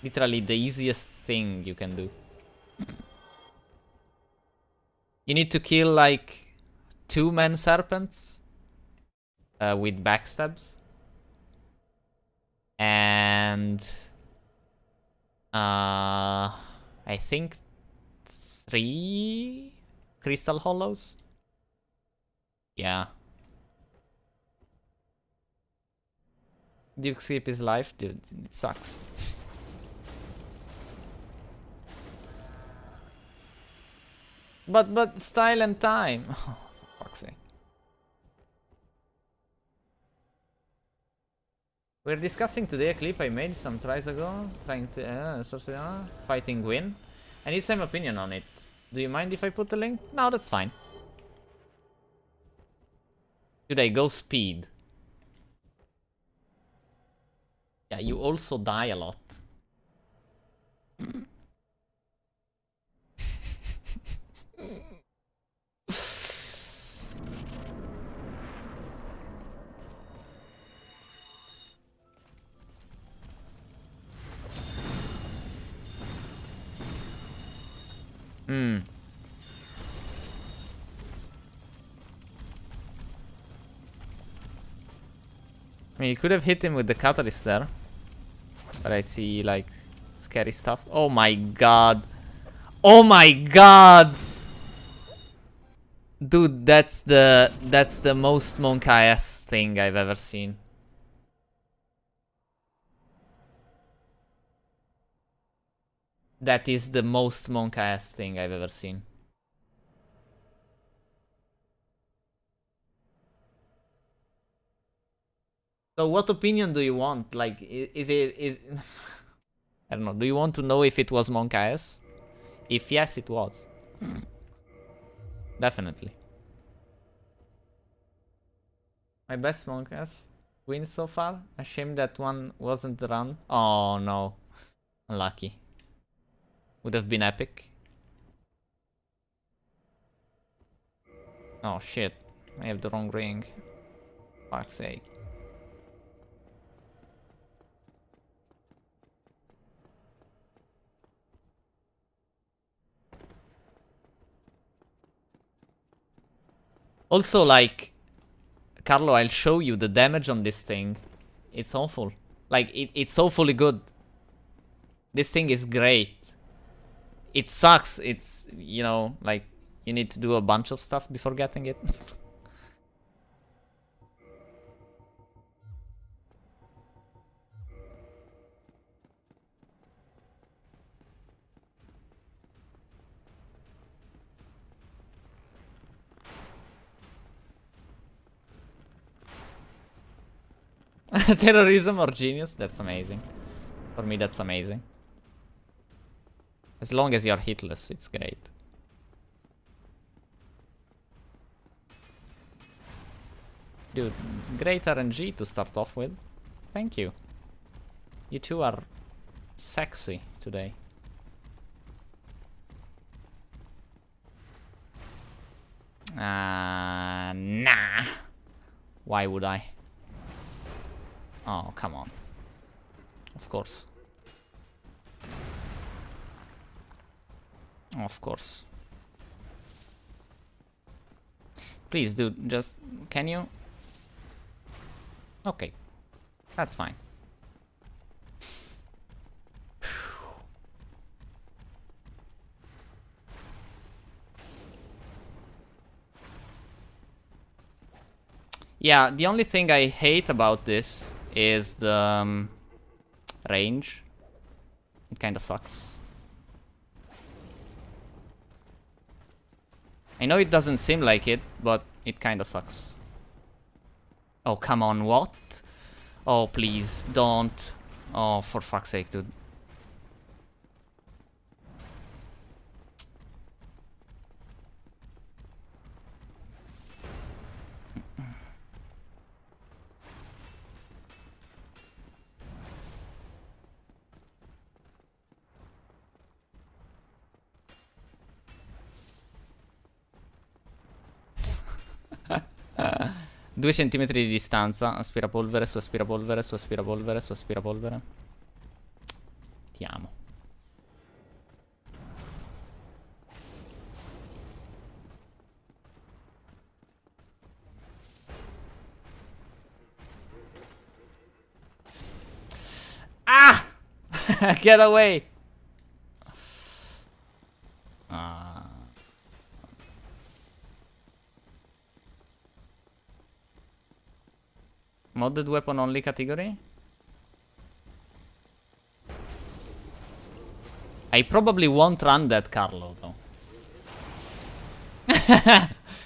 Literally the easiest thing you can do. You need to kill, like, two men serpents uh, with backstabs. And... Uh, I think three crystal hollows? Yeah. Duke Skip is life, dude. It sucks. But, but, style and time. Oh, for fuck's sake. We're discussing today a clip I made some tries ago, trying to, uh, sorcery, uh, fighting Gwyn. I need some opinion on it. Do you mind if I put the link? No, that's fine. Should I go speed? Yeah, you also die a lot. Hmm. I mean, you could have hit him with the catalyst there. But I see, like, scary stuff. Oh my god. Oh my god! Dude, that's the... That's the most Monkai-esque thing I've ever seen. That is the most Monkai-esque thing I've ever seen. So what opinion do you want? Like, is it... Is... I don't know. Do you want to know if it was Monkai-esque? If yes, it was. Definitely. My best Monkai-esque? win so far. A shame that one wasn't run. Oh no. Unlucky. Would have been epic. Oh shit. I have the wrong ring. Fuck's sake. Also, like, Carlo, I'll show you the damage on this thing. It's awful. Like, it, it's awfully good. This thing is great. It sucks. It's, you know, like, you need to do a bunch of stuff before getting it. Terrorism or genius? That's amazing. For me, that's amazing. As long as you're hitless, it's great. Dude, great R N G to start off with. Thank you. You two are sexy today. Ah, uh, nah. Why would I? Oh, come on. Of course. Of course. Please, dude, just... Can you? Okay. That's fine. Yeah, the only thing I hate about this... is the um, range. It kinda sucks. I know it doesn't seem like it, but it kinda sucks. Oh, come on, what? Oh, please, don't. Oh, for fuck's sake, dude. due centimetri di distanza, aspirapolvere su aspirapolvere su aspirapolvere su aspirapolvere. Ti amo. Ah! Get away! Modded weapon only category? I probably won't run that Carlo though.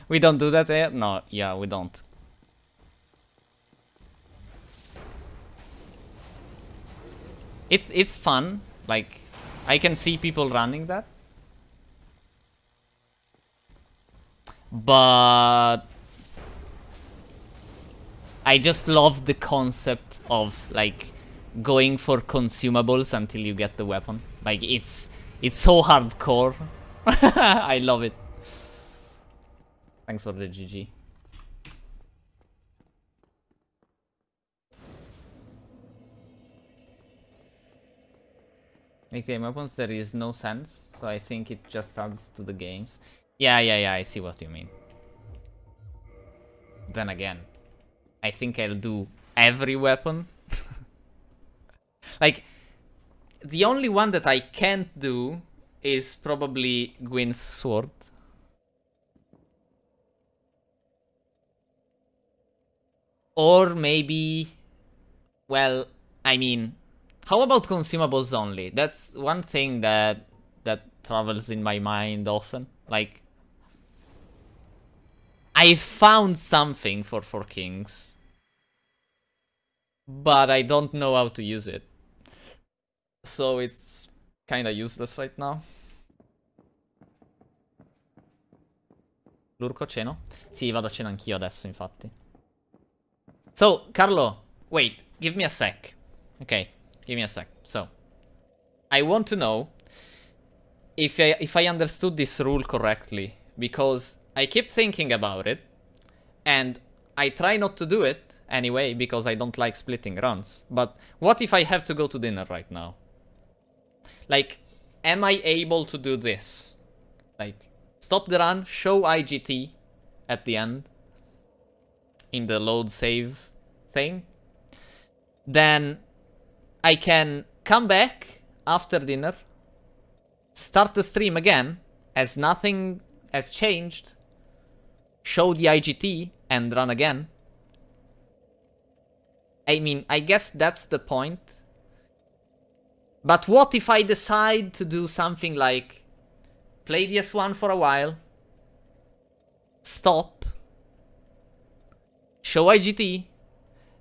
We don't do that here? No, yeah, we don't. It's it's fun. Like, I can see people running that. But... I just love the concept of, like, going for consumables until you get the weapon. Like, it's it's so hardcore. I love it. Thanks for the G G. Like, the weapons, there is no sense, so I think it just adds to the games. Yeah, yeah, yeah, I see what you mean. Then again... I think I'll do every weapon. Like, the only one that I can't do is probably Gwyn's sword. Or maybe... Well, I mean... How about consumables only? That's one thing that that travels in my mind often. Like... I found something for Four Kings. But I don't know how to use it. So it's kinda useless right now. L'urco ceno? Sì, vado a cena anch'io adesso, infatti. So, Carlo, Wait, give me a sec. Okay, give me a sec. So, I want to know if I, if I understood this rule correctly, because I keep thinking about it, and I try not to do it anyway, because I don't like splitting runs. But what if I have to go to dinner right now? Like, am I able to do this? Like, stop the run, show I G T at the end, in the load save thing. Then I can come back after dinner, start the stream again, as nothing has changed, show the I G T, and run again. I mean, I guess that's the point. But what if I decide to do something like play D S one for a while, stop, show I G T,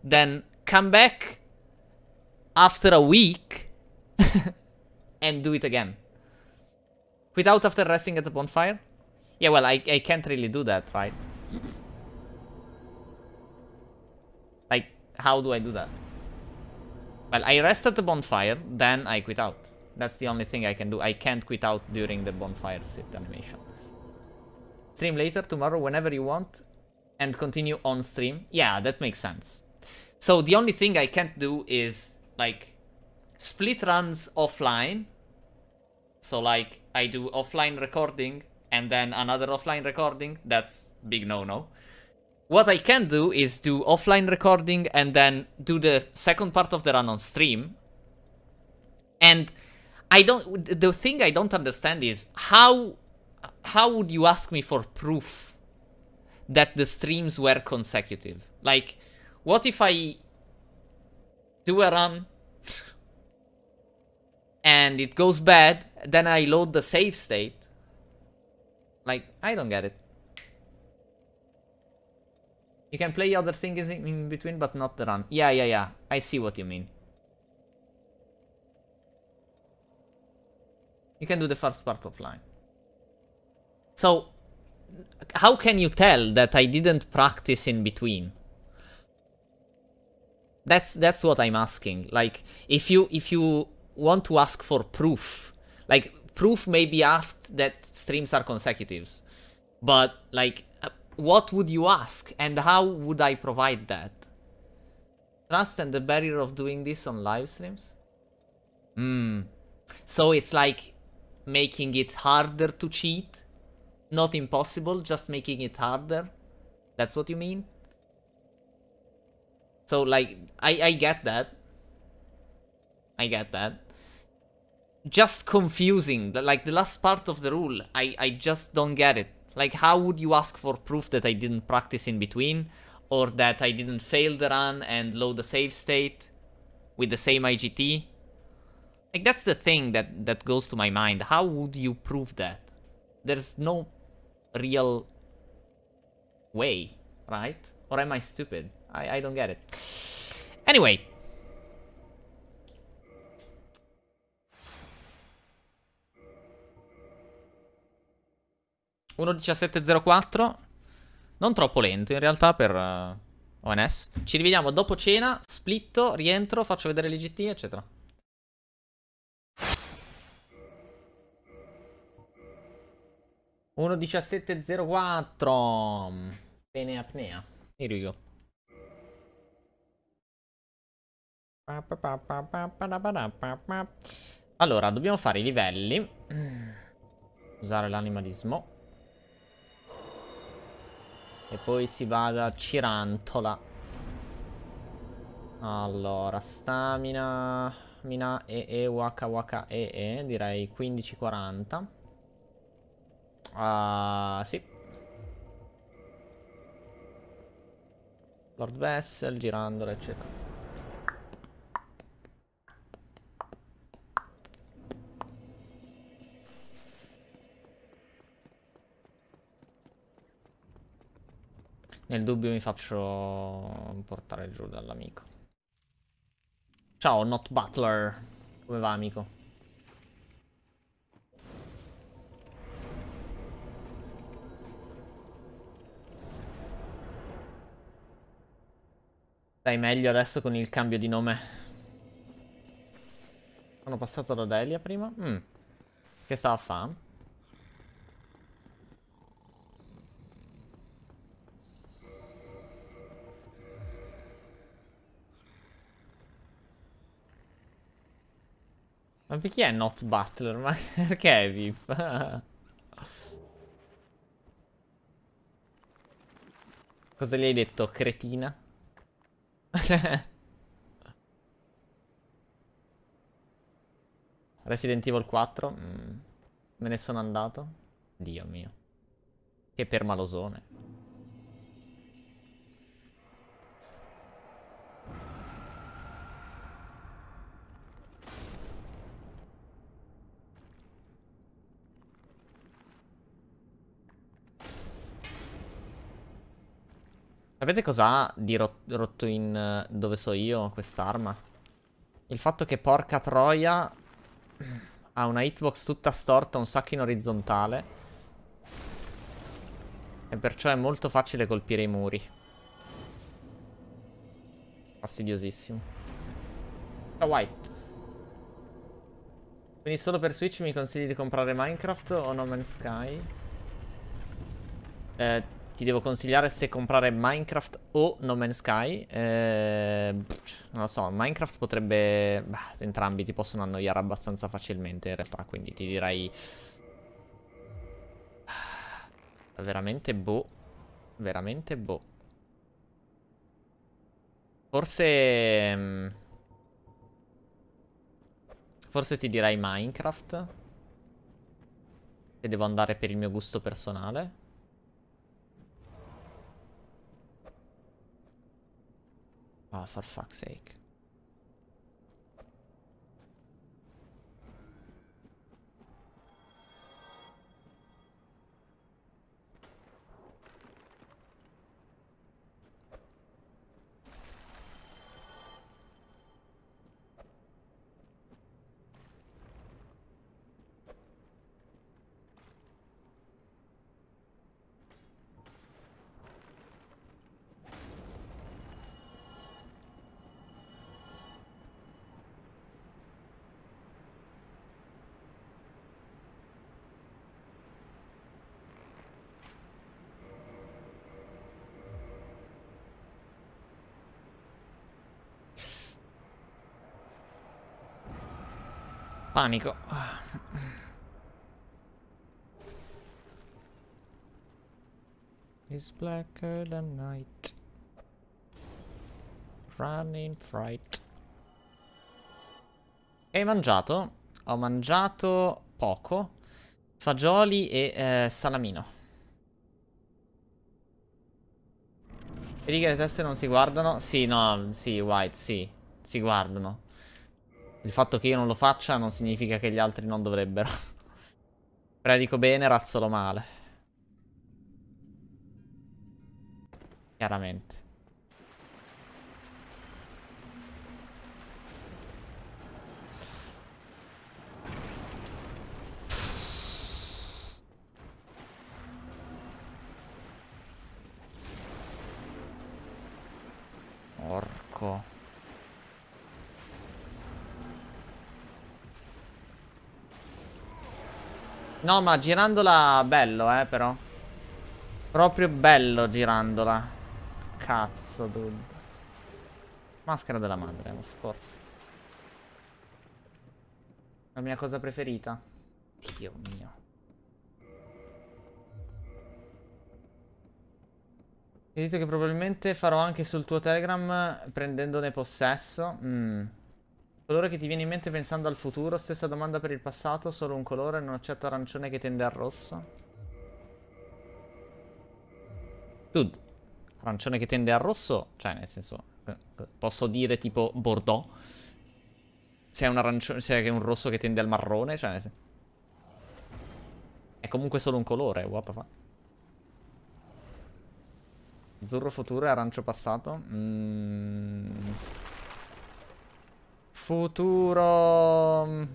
then come back after a week and do it again? Without after resting at the bonfire? Yeah, well, I, I can't really do that, right? Like, how do I do that? Well, I rest at the bonfire, then I quit out. That's the only thing I can do. I can't quit out during the bonfire sit animation. Stream later, tomorrow, whenever you want, and continue on stream. Yeah, that makes sense. So the only thing I can't do is, like, split runs offline. So, like, I do offline recording, and then another offline recording. That's big no-no. What I can do is do offline recording and then do the second part of the run on stream. And I don't, the thing I don't understand is how how would you ask me for proof that the streams were consecutive? Like, what if I do a run and it goes bad, then I load the save state? Like, I don't get it. You can play other things in between, but not the run. Yeah, yeah, yeah. I see what you mean. You can do the first part offline. So, how can you tell that I didn't practice in between? That's that's what I'm asking. Like, if you if you want to ask for proof, like, proof may be asked that streams are consecutives, but like, what would you ask, and how would I provide that? Trust and the barrier of doing this on live streams? Hmm. So it's like making it harder to cheat? Not impossible, just making it harder? That's what you mean? So, like, I, I get that. I get that. Just confusing. Like, the last part of the rule, I, I just don't get it. Like, how would you ask for proof that I didn't practice in between, or that I didn't fail the run and load the save state with the same I G T? Like, that's the thing that, that goes to my mind. How would you prove that? There's no real way, right? Or am I stupid? I, I don't get it. Anyway. uno diciassette zero quattro, non troppo lento in realtà per uh, O N S. Ci rivediamo dopo cena, splitto, rientro, faccio vedere l'I G T, eccetera. uno diciassette zero quattro. Bene, apnea. Here we go. Allora, dobbiamo fare i livelli. Usare l'animalismo. E poi si va da Cirantola. Allora, stamina, mina e e waka waka e e, direi quindici quaranta. Ah, uh, sì. Lord Vessel, girandola, eccetera. Nel dubbio mi faccio portare giù dall'amico. Ciao, NotButler. Come va, amico? Stai meglio adesso con il cambio di nome. Sono passato da Delia prima. Mm. Che stava a fare? Ma chi è NotButler? Ma perché è V I P? Cosa gli hai detto, cretina? Resident Evil quattro. Mm. Me ne sono andato. Dio mio. Che permalosone. Sapete cosa ha di rot rotto in uh, dove so io quest'arma? Il fatto che porca troia ha una hitbox tutta storta, un sacco in orizzontale. E perciò è molto facile colpire i muri. Fastidiosissimo. La white. Quindi solo per Switch mi consigli di comprare Minecraft o No Man's Sky? Eh... Ti devo consigliare se comprare Minecraft o No Man's Sky. Eh, non lo so, Minecraft potrebbe... Bah, entrambi ti possono annoiare abbastanza facilmente in realtà, quindi ti direi... Ah, veramente boh. Veramente boh. Forse... Forse ti direi Minecraft. Se devo andare per il mio gusto personale. Ah, oh, for fuck's sake. Panico. It's blacker than night. Run in fright. E hai mangiato? Ho mangiato poco. Fagioli e eh, salamino. Vedi che le teste non si guardano? Sì, no, sì, White, sì. Si guardano. Il fatto che io non lo faccia non significa che gli altri non dovrebbero. Predico bene, razzolo male. Chiaramente. Porco. No, ma girandola bello, eh, però. Proprio bello girandola. Cazzo, dude. Maschera della madre, of course. La mia cosa preferita. Dio mio. Ti ho detto che probabilmente farò anche sul tuo Telegram prendendone possesso. Mmm. Colore che ti viene in mente pensando al futuro, stessa domanda per il passato, solo un colore, non accetto arancione che tende al rosso. Dude, arancione che tende al rosso, cioè nel senso, posso dire tipo bordeaux, se è un arancione, se è un rosso che tende al marrone, cioè nel senso, è comunque solo un colore, what the fuck. Azzurro futuro e arancio passato. Mmm... Futuro...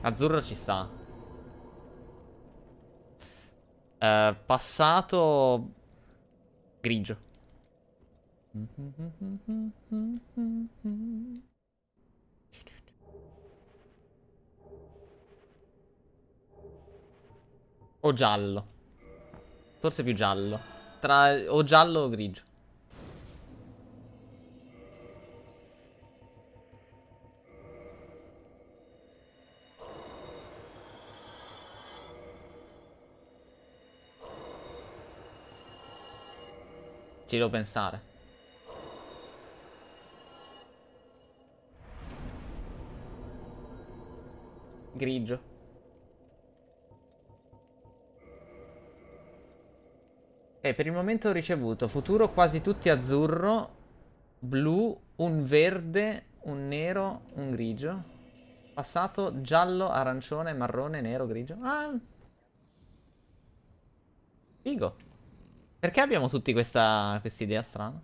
Azzurro ci sta. Eh, passato... Grigio. O giallo. Forse più giallo. Tra o giallo o grigio. Ci devo pensare. Grigio. Ok, per il momento ho ricevuto futuro quasi tutti azzurro, blu, un verde, un nero, un grigio. Passato giallo, arancione, marrone, nero, grigio. Ah. Figo. Perché abbiamo tutti questa quest'idea strana?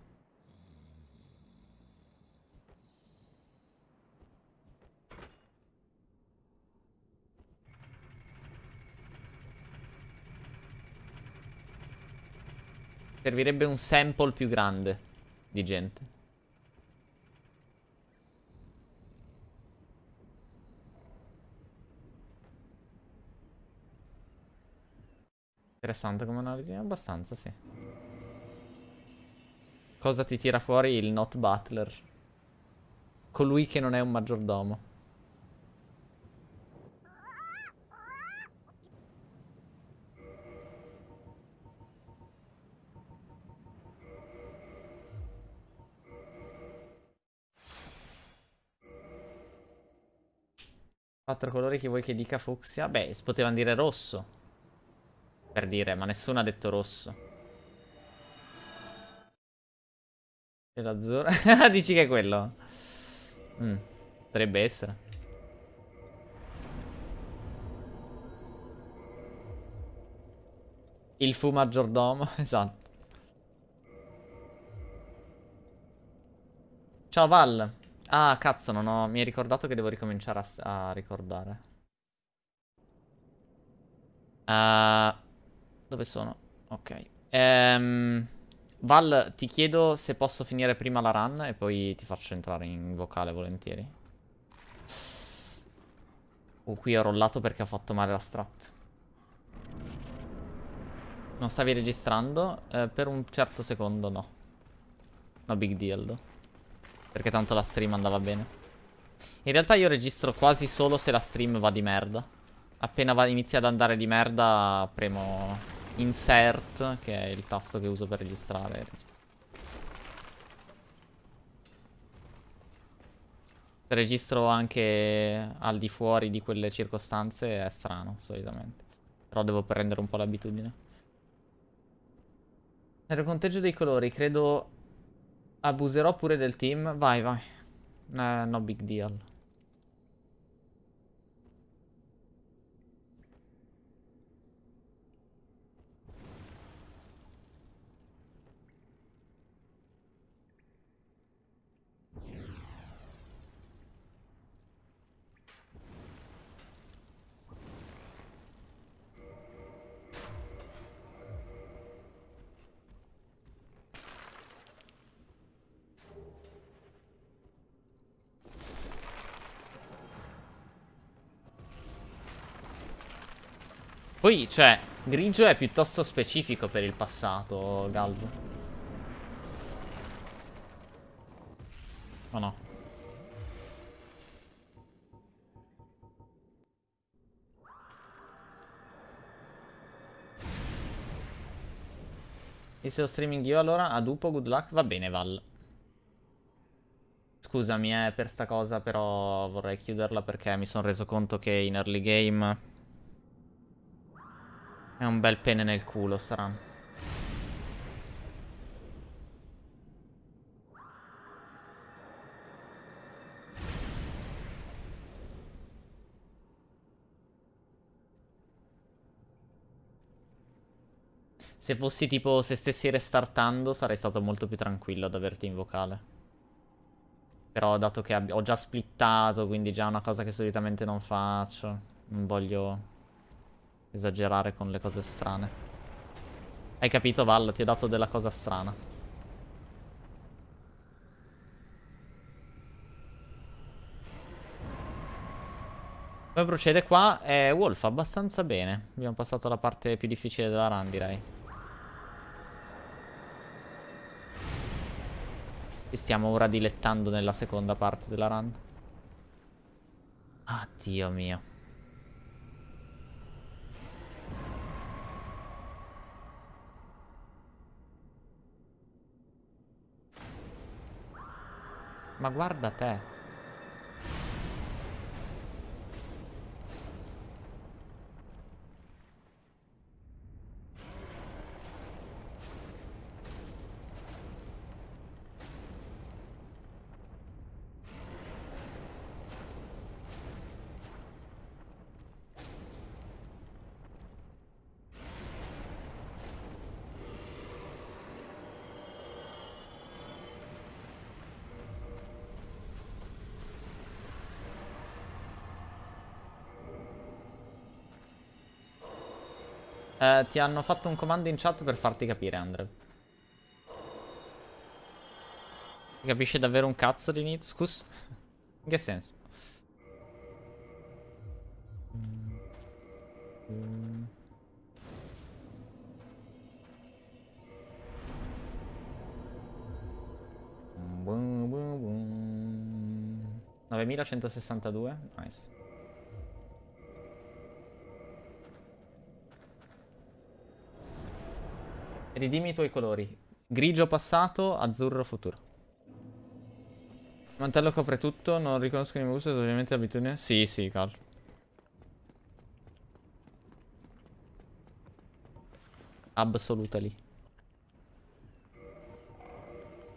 Servirebbe un sample più grande di gente. Interessante come analisi, abbastanza, sì. Cosa ti tira fuori il NotButler? Colui che non è un maggiordomo. Quattro colori, che vuoi che dica fucsia? Beh, potevano dire rosso, per dire, ma nessuno ha detto rosso. E l'azzurro? Dici che è quello? Mm, potrebbe essere. Il fu maggiordomo, esatto. Ciao Val. Ah, cazzo, non ho... mi hai ricordato che devo ricominciare a, a ricordare. Uh, dove sono? Ok. Um, Val, ti chiedo se posso finire prima la run e poi ti faccio entrare in vocale volentieri. Uh, qui ho rollato perché ho fatto male la strat. Non stavi registrando? Uh, per un certo secondo no. No big deal, though. Perché tanto la stream andava bene. In realtà io registro quasi solo se la stream va di merda. Appena va, inizia ad andare di merda, premo insert, che è il tasto che uso per registrare. Se registro anche al di fuori di quelle circostanze è strano, solitamente. Però devo prendere un po' l'abitudine. Nel conteggio dei colori, credo... abuserò pure del team. Vai, vai. Eh, no big deal. Poi, cioè, grigio è piuttosto specifico per il passato, Galvo. O no? E se lo streaming io allora, a dopo, good luck, va bene Val. Scusami eh, per sta cosa, però vorrei chiuderla perché mi sono reso conto che in early game... è un bel pene nel culo, sarà. Se fossi tipo, se stessi restartando, sarei stato molto più tranquillo ad averti in vocale. Però dato che ho già splittato, quindi già è una cosa che solitamente non faccio, non voglio... esagerare con le cose strane. Hai capito Val? Ti ho dato della cosa strana. Come procede qua? Eh, Wolf, abbastanza bene. Abbiamo passato la parte più difficile della run, direi. Ci stiamo ora dilettando nella seconda parte della run. Ah, Dio mio. Ma guarda te. Eh, ti hanno fatto un comando in chat per farti capire, Andre. Si capisce davvero un cazzo di inizio? Scus? In che senso? novemilacentosessantadue? Nice. Ridimmi i tuoi colori. Grigio passato, azzurro futuro. Mantello copre tutto, non riconosco il mio gusto, ovviamente l'abitudine. Sì, sì, Carlo. Absolutely.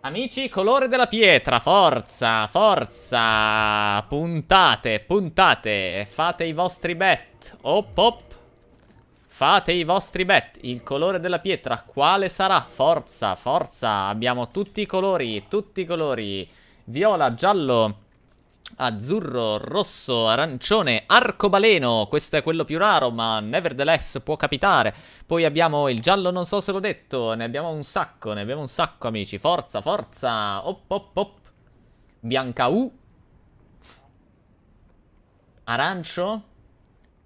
Amici, colore della pietra, forza, forza. Puntate, puntate. Fate i vostri bet. Op, op. Fate i vostri bet, il colore della pietra, quale sarà? Forza, forza, abbiamo tutti i colori, tutti i colori. Viola, giallo, azzurro, rosso, arancione, arcobaleno. Questo è quello più raro, ma nevertheless può capitare. Poi abbiamo il giallo, non so se l'ho detto, ne abbiamo un sacco, ne abbiamo un sacco amici. Forza, forza, op, op, op. Bianca U. Arancio.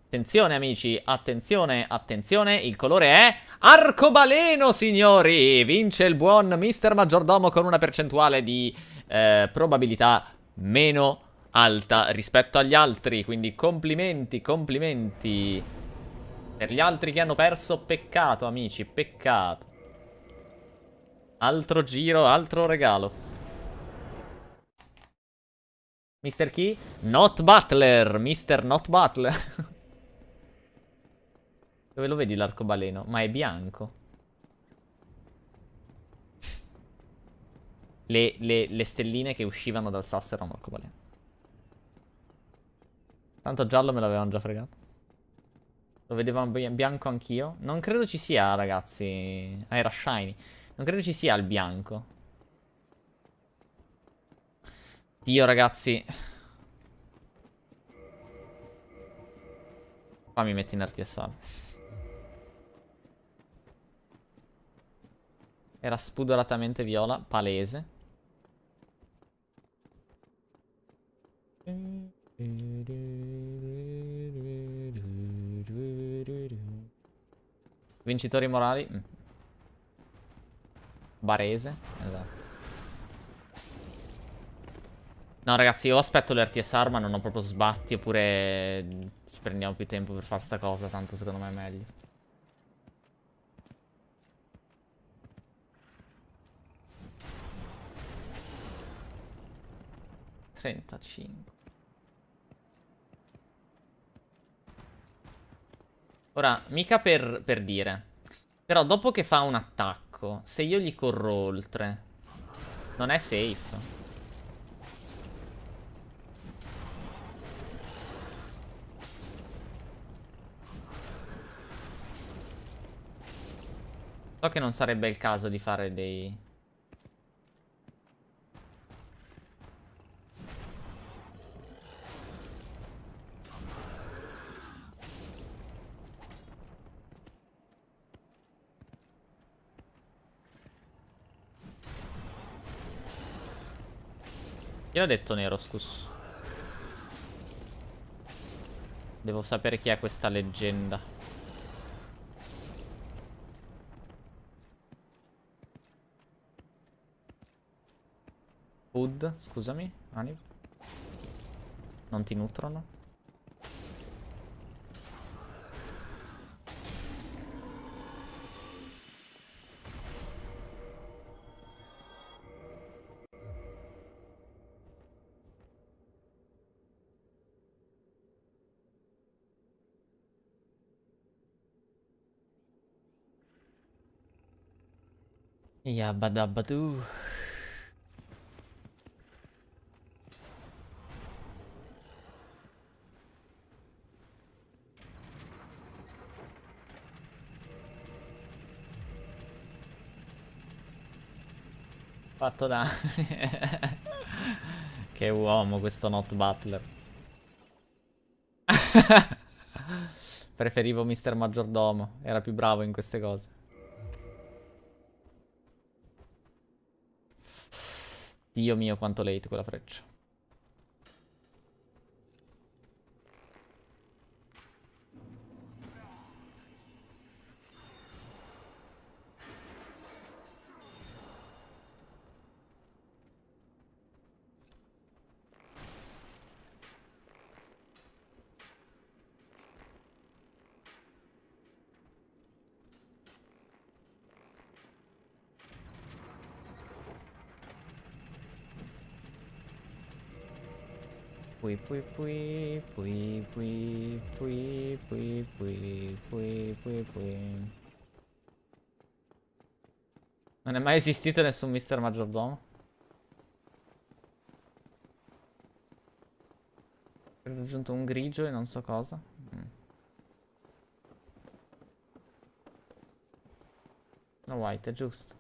Attenzione amici, attenzione, attenzione, il colore è arcobaleno signori, vince il buon mister Maggiordomo con una percentuale di eh, probabilità meno alta rispetto agli altri, quindi complimenti, complimenti per gli altri che hanno perso, peccato amici, peccato. Altro giro, altro regalo. Mister chi? NotButler, mister NotButler. Dove lo vedi l'arcobaleno? Ma è bianco. Le, le, le stelline che uscivano dal sasso erano l'arcobaleno. Tanto giallo me l'avevano già fregato. Lo vedevamo bianco anch'io. Non credo ci sia, ragazzi. Ah, era shiny. Non credo ci sia il bianco. Dio, ragazzi. Qua mi metti in R T S A. Era spudoratamente viola, palese. Vincitori morali. Mm. Barese. Esatto. No ragazzi, io aspetto l'R T S R ma non ho proprio sbatti. Oppure ci prendiamo più tempo per fare sta cosa. Tanto secondo me è meglio. trentacinque. Ora, mica per, per dire, però dopo che fa un attacco, se io gli corro oltre, non è safe. So che non sarebbe il caso di fare dei... Chi l'ha detto nero, scus? Devo sapere chi è questa leggenda. Food, scusami, Aniv. Non ti nutrono. Yabba dabba doo. Fatto da... Che uomo questo NotButler. Preferivo mister Maggiordomo, era più bravo in queste cose. Dio mio quanto late quella freccia. Pui pui pui pui pui pui pui pui pui pui pui. Non è mai esistito nessun mister Maggiordomo? Ho raggiunto un grigio e non so cosa. Mm. No white, è giusto.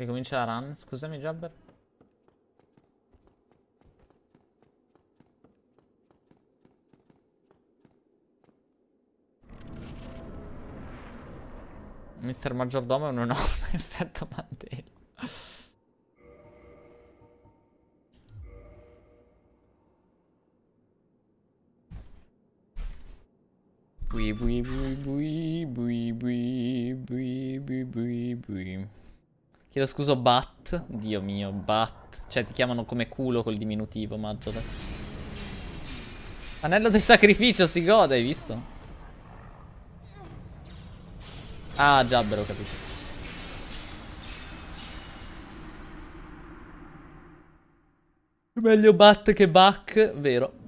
Ricomincia la run, scusami Jabber. mister Maggiordomo è un enorme effetto mantello. Bui bui bui bui bui bui bui bui bui bui. Chiedo scuso, Bat. Dio mio, Bat. Cioè, ti chiamano come culo col diminutivo, maggio adesso. Anello del sacrificio, si gode, hai visto? Ah, Jabber, ho capito. Meglio Bat che Buck, vero.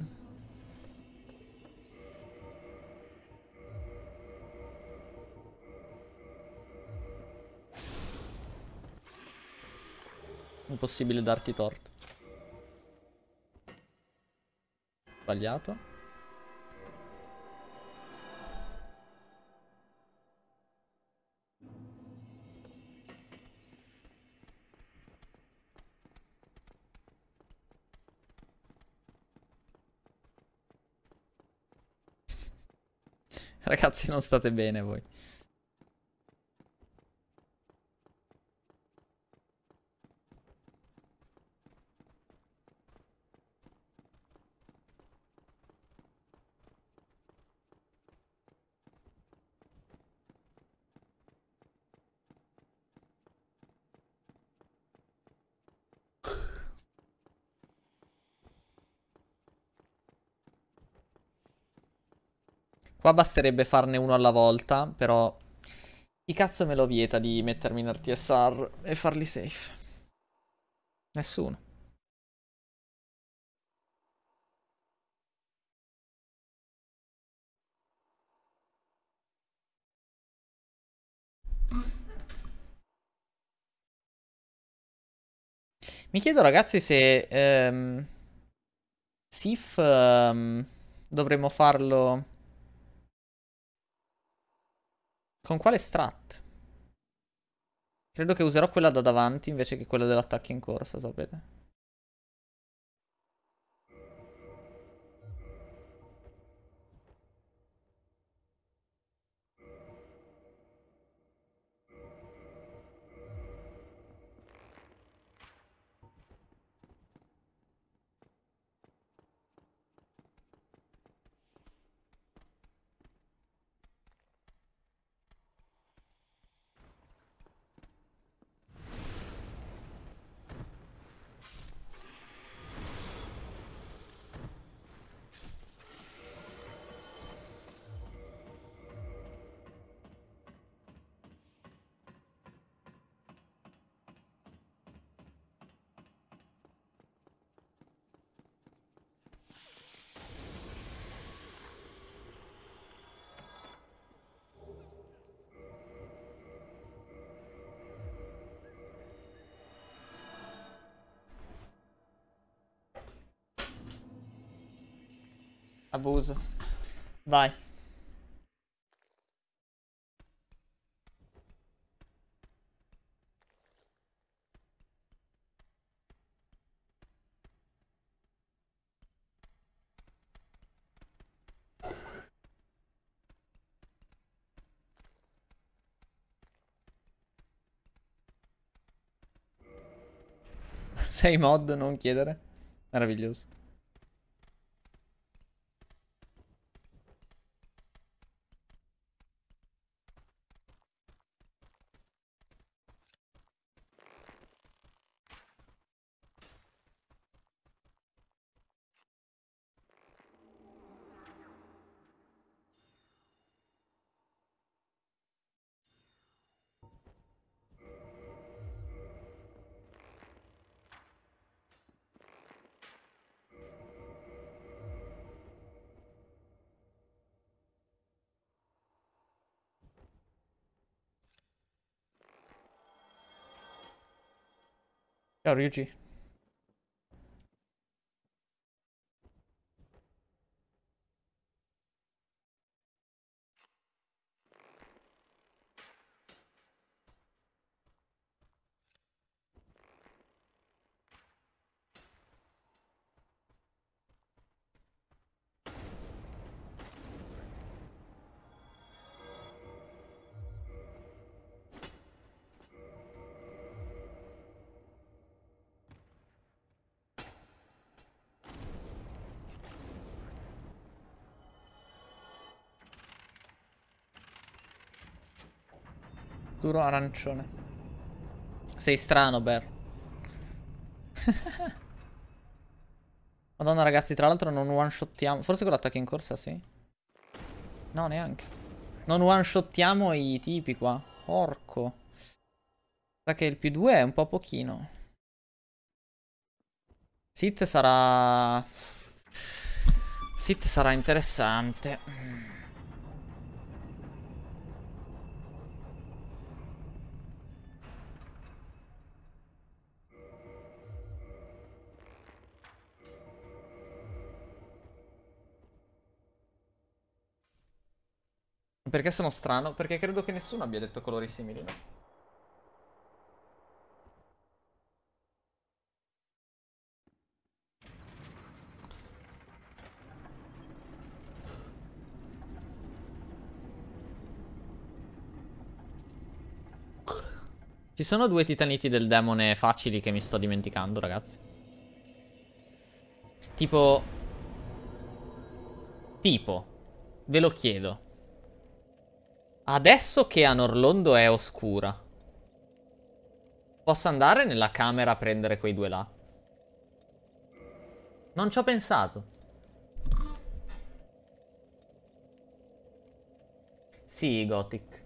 Impossibile darti torto. Sbagliato. Ragazzi, non state bene voi. Qua basterebbe farne uno alla volta, però chi cazzo me lo vieta di mettermi in R T S R e farli safe? Nessuno. Mi chiedo ragazzi se ehm, Sif ehm, dovremmo farlo... Con quale strat? Credo che userò quella da davanti invece che quella dell'attacco in corsa, sapete? Abuso. Vai. Sei mod, non chiedere. Meraviglioso. Ciao Ryuji. Duro arancione. Sei strano, Bear. Madonna, ragazzi, tra l'altro non one-shottiamo. Forse con l'attacco in corsa, sì. No, neanche. Non one-shottiamo i tipi qua. Porco. Sa che il più due è un po' pochino. Seath sarà... Seath sarà interessante. Perché sono strano? Perché credo che nessuno abbia detto colori simili, no? Ci sono due titaniti del demone facili che mi sto dimenticando, ragazzi. Tipo... Tipo. Ve lo chiedo. Adesso che Anor Londo è oscura, posso andare nella camera a prendere quei due là? Non ci ho pensato. Sì, Gothic.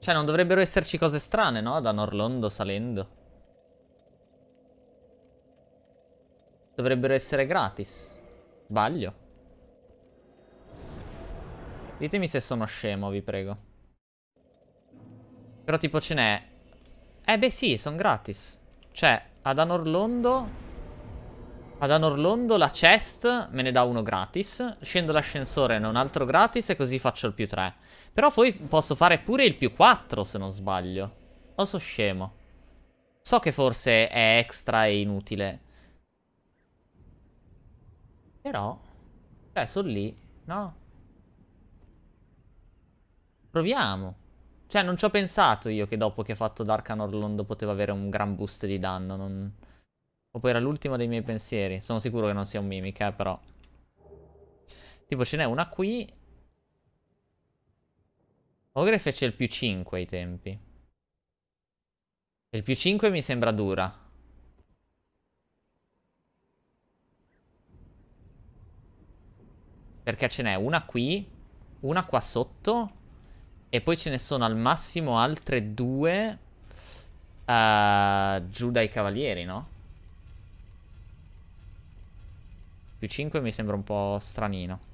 Cioè, non dovrebbero esserci cose strane, no? Da Anor Londo salendo. Dovrebbero essere gratis. Sbaglio? Ditemi se sono scemo, vi prego. Però tipo ce n'è... Eh beh sì, sono gratis. Cioè, ad Anor Londo... Ad Anor Londo la chest me ne dà uno gratis. Scendo l'ascensore, ne un altro gratis e così faccio il più tre. Però poi posso fare pure il più quattro se non sbaglio. O sono scemo? So che forse è extra e inutile. Però... Cioè, sono lì, no? Proviamo. Cioè, non ci ho pensato io che dopo che ho fatto Dark Anor Londo poteva avere un gran boost di danno. Non... O poi era l'ultimo dei miei pensieri. Sono sicuro che non sia un mimic, eh, però. Tipo, ce n'è una qui. Ogre fece il più cinque ai tempi. Il più cinque mi sembra dura. Perché ce n'è una qui, una qua sotto... E poi ce ne sono al massimo altre due uh, giù dai cavalieri, no? più cinque mi sembra un po' stranino.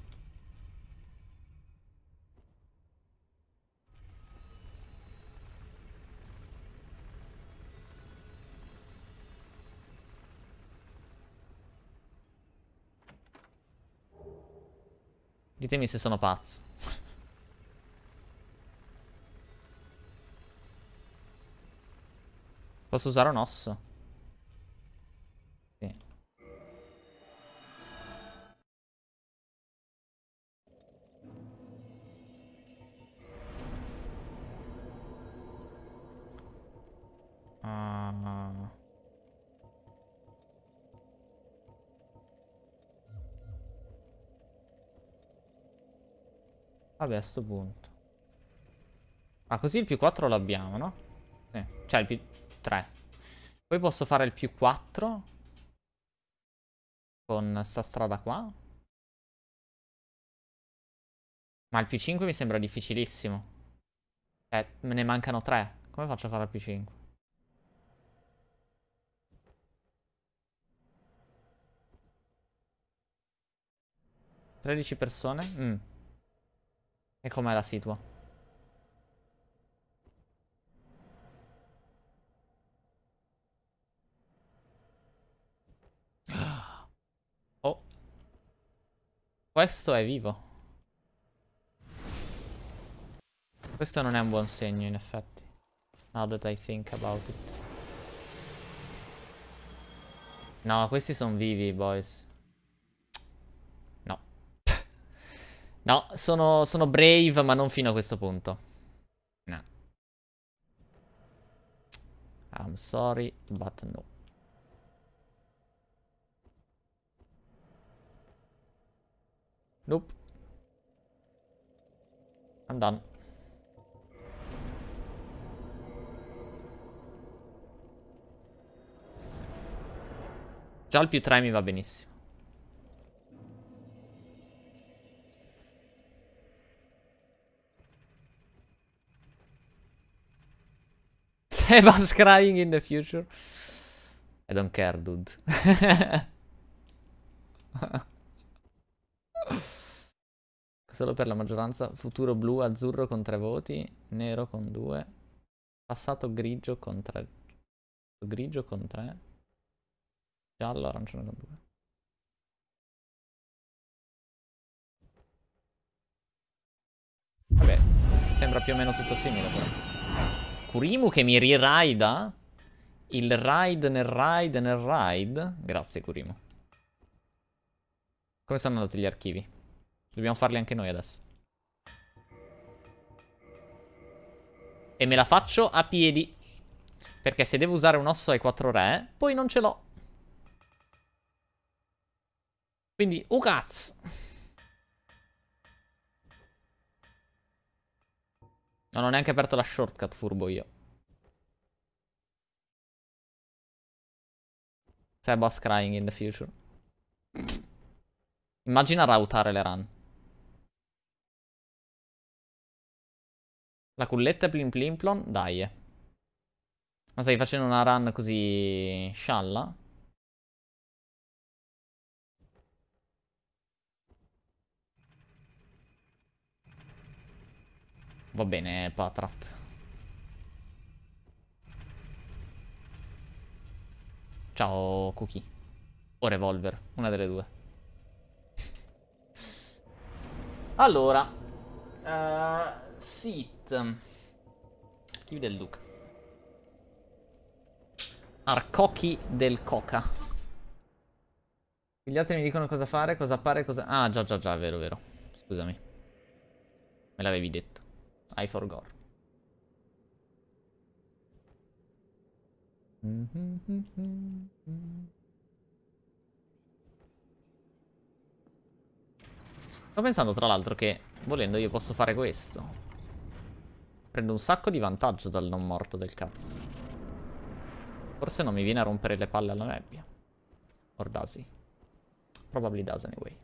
Ditemi se sono pazzo. Posso usare un osso? Sì. Uh... Vabbè, a sto punto. Ah, così il più quattro lo abbiamo, no? Sì. Cioè il più tre. Poi posso fare il più quattro con sta strada qua. Ma il più cinque mi sembra difficilissimo. Eh, me ne mancano tre. Come faccio a fare il più cinque? tredici persone? Mm. E com'è la situa? Questo è vivo. Questo non è un buon segno, in effetti. Now that I think about it. No, questi sono vivi, boys. No. No, sono, sono brave, ma non fino a questo punto. No. I'm sorry, but no. Nope. I'm done. Già il più tre mi va benissimo. Sebas crying in the future. I don't care, dude. Solo per la maggioranza. Futuro blu, azzurro con tre voti, nero con due, passato grigio con tre, grigio con tre, giallo, arancione con due. Vabbè, sembra più o meno tutto simile però. Kurimu che mi riraida il raid nel raid nel raid. Grazie Kurimu. Come sono andati gli archivi? Dobbiamo farli anche noi adesso. E me la faccio a piedi. Perché se devo usare un osso ai quattro re, poi non ce l'ho. Quindi, oh cazzo. Non ho neanche aperto la shortcut, furbo io. Sebas crying in the future. Immagina routare le run. La culletta plim plim plon, dai. Ma stai facendo una run così scialla? Va bene, Patrat. Ciao, Cookie. O Revolver, una delle due. Allora, uh, Seath. Archivi del Duca. Arcochi del Coca. Gli altri mi dicono cosa fare, cosa appare, cosa... Ah, già, già, già, vero, vero. Scusami. Me l'avevi detto. I forgot. Mm-hmm-hmm-hmm-hmm. Sto pensando tra l'altro che, volendo, io posso fare questo. Prendo un sacco di vantaggio dal non morto del cazzo. Forse non mi viene a rompere le palle alla nebbia. Or does he? Probably does anyway.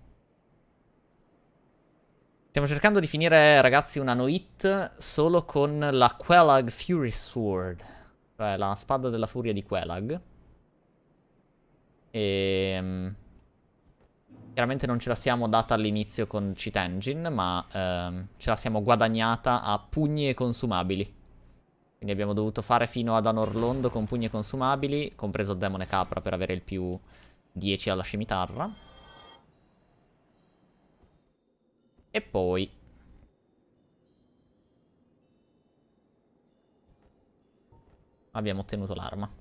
Stiamo cercando di finire, ragazzi, una no hit solo con la Quelag Fury Sword. Cioè la spada della furia di Quelag. E... chiaramente non ce la siamo data all'inizio con Cheat Engine, ma ehm, ce la siamo guadagnata a pugni e consumabili. Quindi abbiamo dovuto fare fino ad Anor Londo con pugni e consumabili, compreso Demone Capra per avere il più dieci alla scimitarra. E poi abbiamo ottenuto l'arma.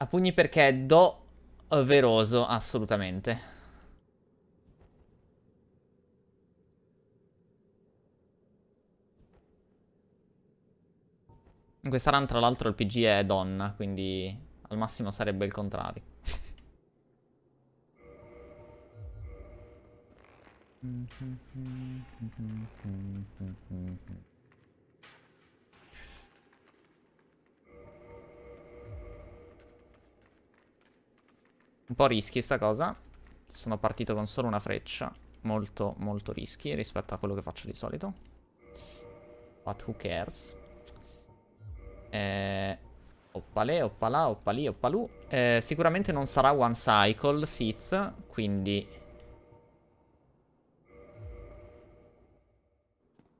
A pugni perché è doveroso, assolutamente. In questa run, tra l'altro, il P G è donna, quindi al massimo sarebbe il contrario. Un po' rischi sta cosa. Sono partito con solo una freccia. Molto molto rischi rispetto a quello che faccio di solito. But who cares. eh, Oppale, oppala, oppalì, oppalù. eh, Sicuramente non sarà one cycle Seath, quindi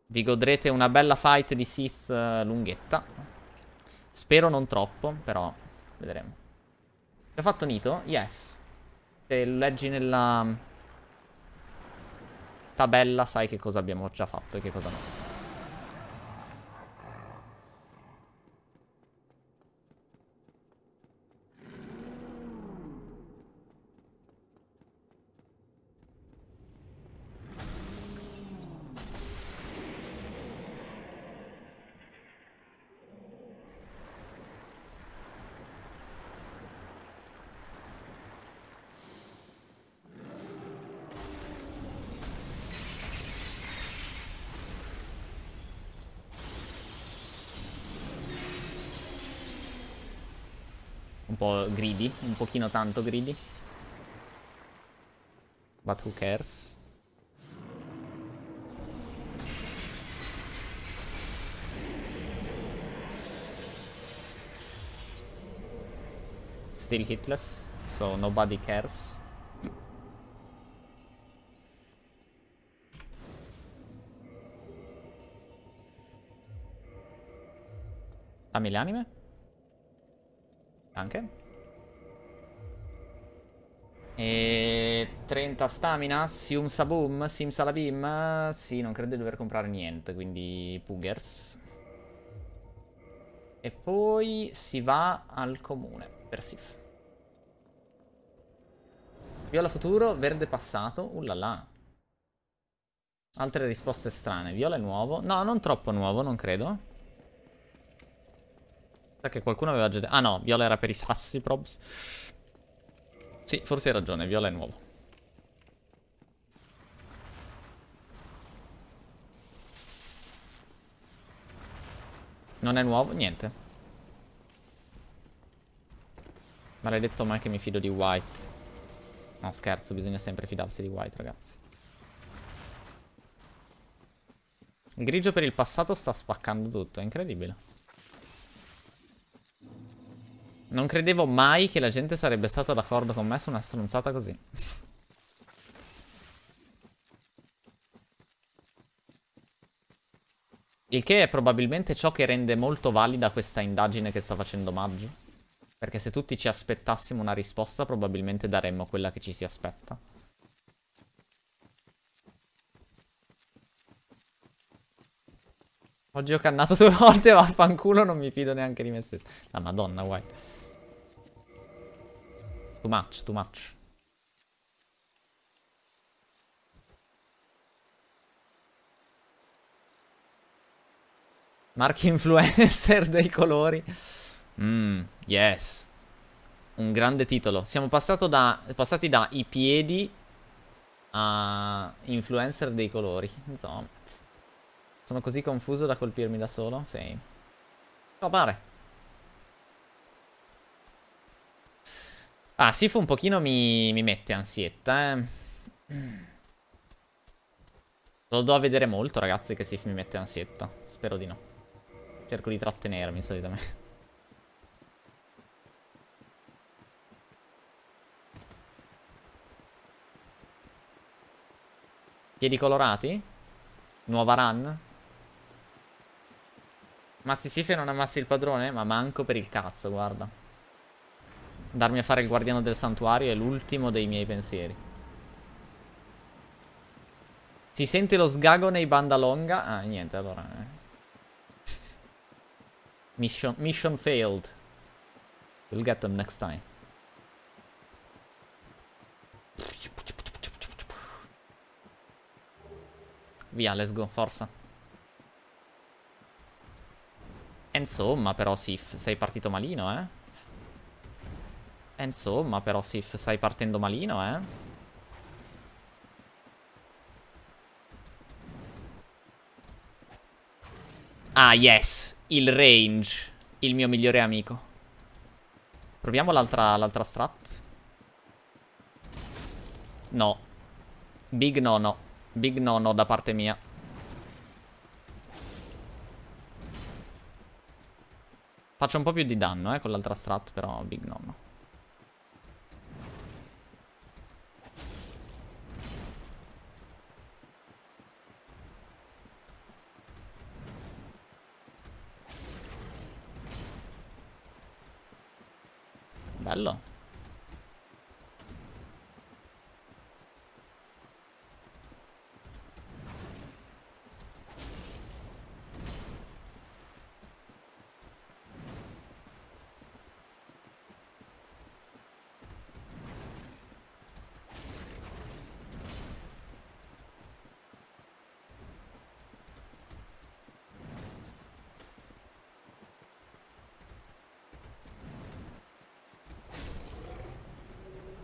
vi godrete una bella fight di Seath lunghetta. Spero non troppo, però vedremo. L'ho fatto Nito? Yes. Se leggi nella tabella sai che cosa abbiamo già fatto e che cosa no. Un po' greedy, un pochino tanto greedy. But who cares? Still hitless, so nobody cares. Dammi le anime? Anche. E trenta stamina. Sium saboom. Sim salabim. Sì, non credo di dover comprare niente, quindi Puggers. E poi si va al comune per Sif. Viola futuro, verde passato. Ullala. Altre risposte strane. Viola è nuovo. No, non troppo nuovo, non credo. Che qualcuno aveva già detto. Ah no, viola era per i sassi, probs. Sì, forse hai ragione, viola è nuovo. Non è nuovo, niente. Maledetto mai che mi fido di White. No, scherzo, bisogna sempre fidarsi di White, ragazzi. Il grigio per il passato sta spaccando tutto, è incredibile. Non credevo mai che la gente sarebbe stata d'accordo con me su una stronzata così. Il che è probabilmente ciò che rende molto valida questa indagine che sta facendo Maggio. Perché se tutti ci aspettassimo una risposta, probabilmente daremmo quella che ci si aspetta. Oggi ho cannato due volte, vaffanculo, non mi fido neanche di me stesso. La madonna, guai. Too much, too much. Marchi influencer dei colori. Mmm, yes. Un grande titolo. Siamo passato da, passati da i piedi a influencer dei colori. Insomma. Sono così confuso da colpirmi da solo. Sì. No, pare. Ah, Sif un pochino mi, mi mette ansietta, eh. Lo do a vedere molto, ragazzi, che Sif mi mette ansietta. Spero di no. Cerco di trattenermi solitamente. Piedi colorati? Nuova run? Ammazzi Sif e non ammazzi il padrone? Ma manco per il cazzo, guarda. Darmi a fare il guardiano del santuario è l'ultimo dei miei pensieri. Si sente lo sgago nei bandalonga? Ah, niente, allora. Eh. Mission, mission failed. We'll get them next time. Via, let's go, forza. Insomma, però, Sif, sei partito malino, eh? Insomma, però, Sif, stai partendo malino, eh? Ah, yes, il range, il mio migliore amico. Proviamo l'altra l'altra strat. No. Big no no. Big no no da parte mia. Faccio un po' più di danno, eh, con l'altra strat, però big no no. Bello.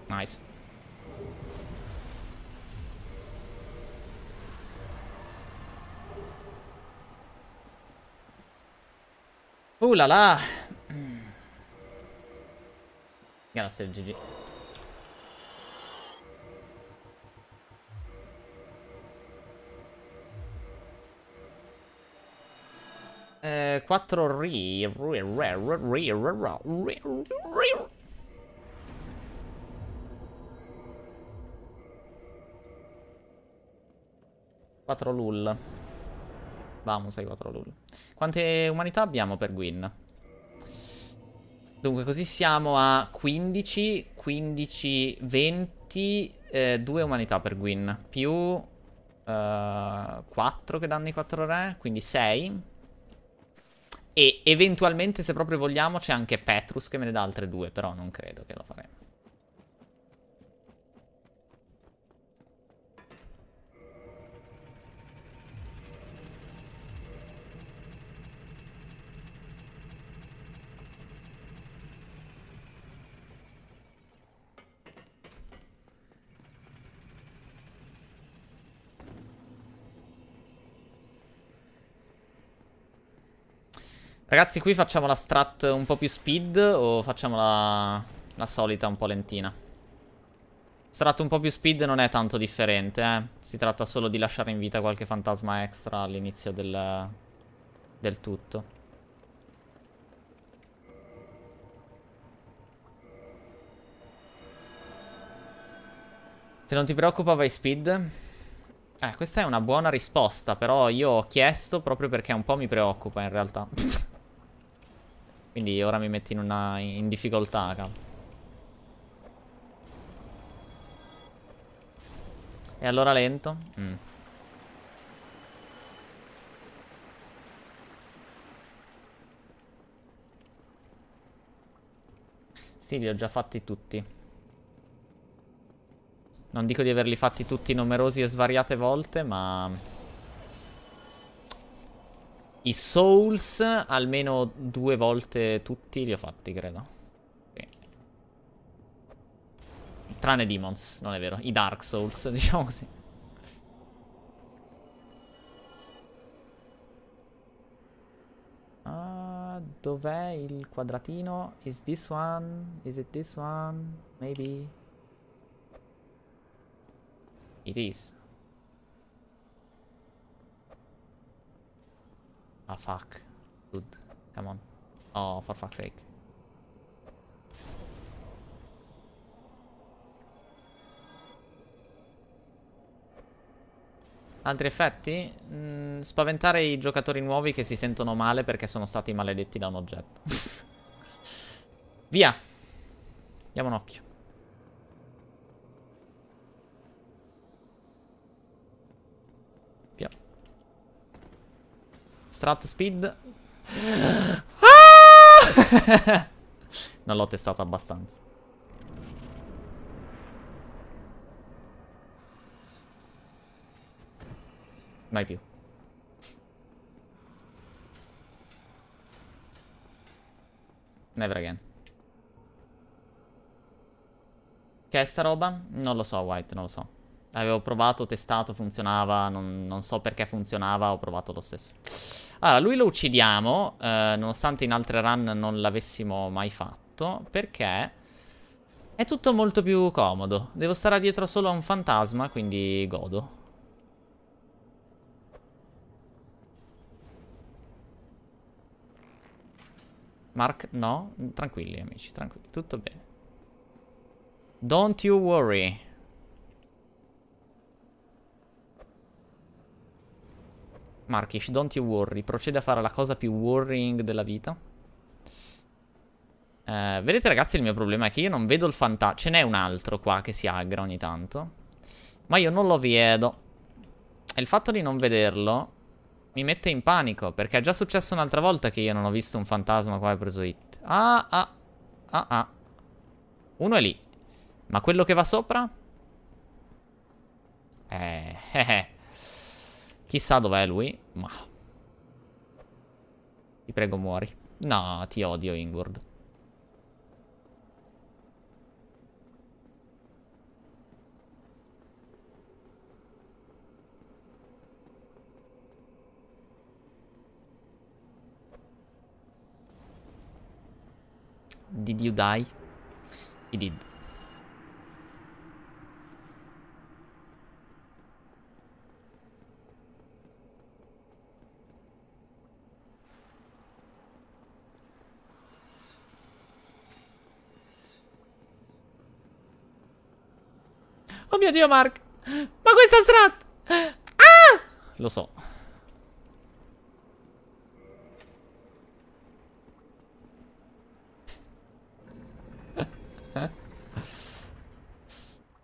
Nice. Uh la la. Grazie G G. Eh, quattro ri ri re ri ri ri. quattro lul. Vamos ai quattro lul. Quante umanità abbiamo per Gwyn? Dunque così siamo a quindici, quindici, venti, eh, due umanità per Gwyn. Più uh, quattro che danno i quattro re, quindi sei. E eventualmente, se proprio vogliamo, c'è anche Petrus che me ne dà altre due, però non credo che lo faremo. Ragazzi, qui facciamo la strat un po' più speed o facciamo la, la solita un po' lentina? Strat un po' più speed non è tanto differente, eh. Si tratta solo di lasciare in vita qualche fantasma extra all'inizio del, del tutto. Se non ti preoccupa vai speed. Eh, questa è una buona risposta, però io ho chiesto proprio perché un po' mi preoccupa in realtà. Quindi ora mi metti in, una, in difficoltà, cavolo. E allora lento? Mm. Sì, li ho già fatti tutti. Non dico di averli fatti tutti numerosi e svariate volte, ma... I Souls almeno due volte tutti li ho fatti, credo. Sì. Tranne Demons, non è vero. I Dark Souls, diciamo così. Uh, dov'è il quadratino? Is this one? Is it this one? Maybe. It is. Ah, fuck. Dude, come on. Oh, for fuck's sake. Altri effetti? Mm, spaventare i giocatori nuovi che si sentono male perché sono stati maledetti da un oggetto. Via! Diamo un occhio. Via. Strat speed. Ah! Non l'ho testato abbastanza. Mai più. Never again. Che è sta roba? Non lo so, White, non lo so. Avevo provato, testato, funzionava. Non, non so perché funzionava, ho provato lo stesso. Allora, lui lo uccidiamo, eh, nonostante in altre run non l'avessimo mai fatto, perché è tutto molto più comodo. Devo stare dietro solo a un fantasma, quindi godo. Mark, no, tranquilli amici, tranquilli, tutto bene. Don't you worry. Markish, don't you worry. Procede a fare la cosa più worrying della vita. eh, Vedete ragazzi, il mio problema è che io non vedo il fantasma. Ce n'è un altro qua che si aggra ogni tanto, ma io non lo vedo. E il fatto di non vederlo mi mette in panico, perché è già successo un'altra volta che io non ho visto un fantasma qua e ho preso hit. Ah, ah, ah, ah. Uno è lì. Ma quello che va sopra? Eh, eh, eh. Chissà dov'è lui, ma... Ti prego, muori. No, ti odio, Ingward. Did you die? He did. Oh mio Dio, Mark! Ma questa strat! Ah! Lo so.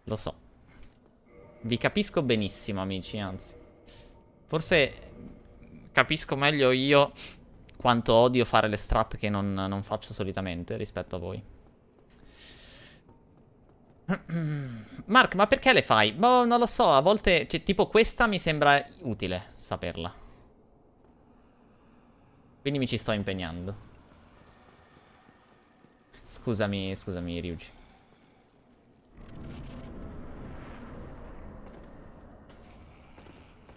Lo so. Vi capisco benissimo, amici, anzi. Forse capisco meglio io quanto odio fare le strat che non, non faccio solitamente rispetto a voi. Mark, ma perché le fai? Boh, non lo so, a volte... Cioè, tipo questa mi sembra utile saperla. Quindi mi ci sto impegnando. Scusami, scusami, Ryuji.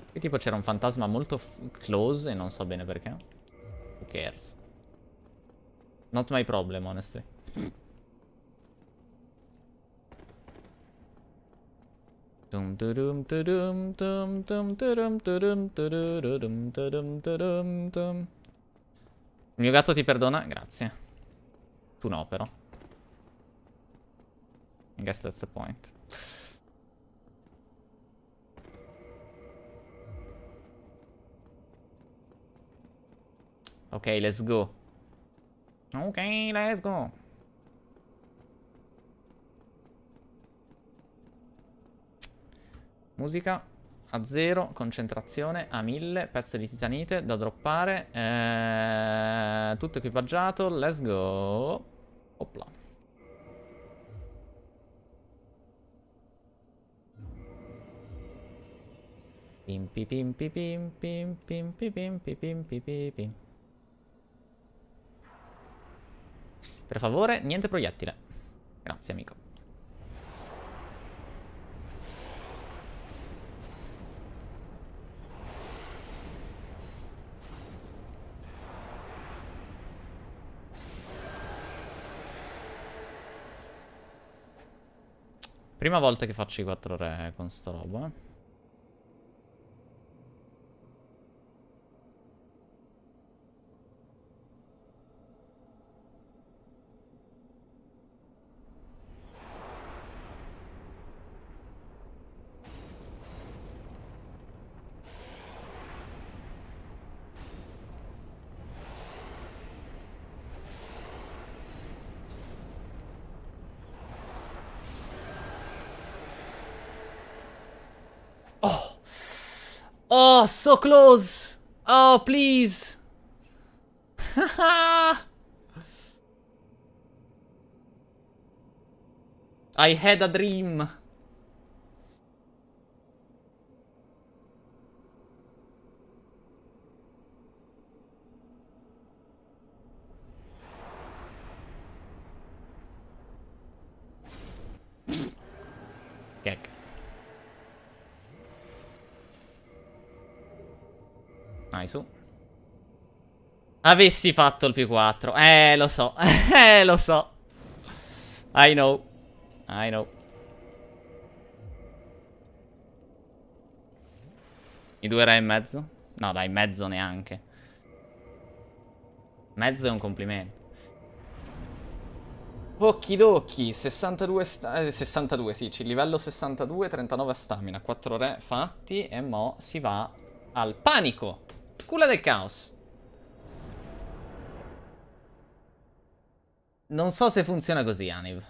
Qui tipo c'era un fantasma molto close e non so bene perché. Who cares? Not my problem, honestly. Il mio gatto ti perdona? Grazie. Tu no, però. I guess that's the point. Ok, let's go. Ok, let's go. Musica a zero, concentrazione a mille, pezzo di titanite da droppare. Eh, tutto equipaggiato, let's go. Opla. Pim pim pim pim pim pim pim pim pim pim. Per favore, niente proiettile. Grazie, amico. Prima volta che faccio i quattro re con sta roba. Oh, so close. Oh, please. I had a dream. Check. Dai, su. Avessi fatto il P quattro. Eh, lo so. Eh, lo so. I know. I know. I due re e mezzo? No, dai, mezzo neanche. Mezzo è un complimento. Occhidocchi, sessantadue, sessantadue, sì, c'è livello sessantadue, trentanove stamina, quattro re fatti e mo si va al panico. Culla del caos. Non so se funziona così, Aniv.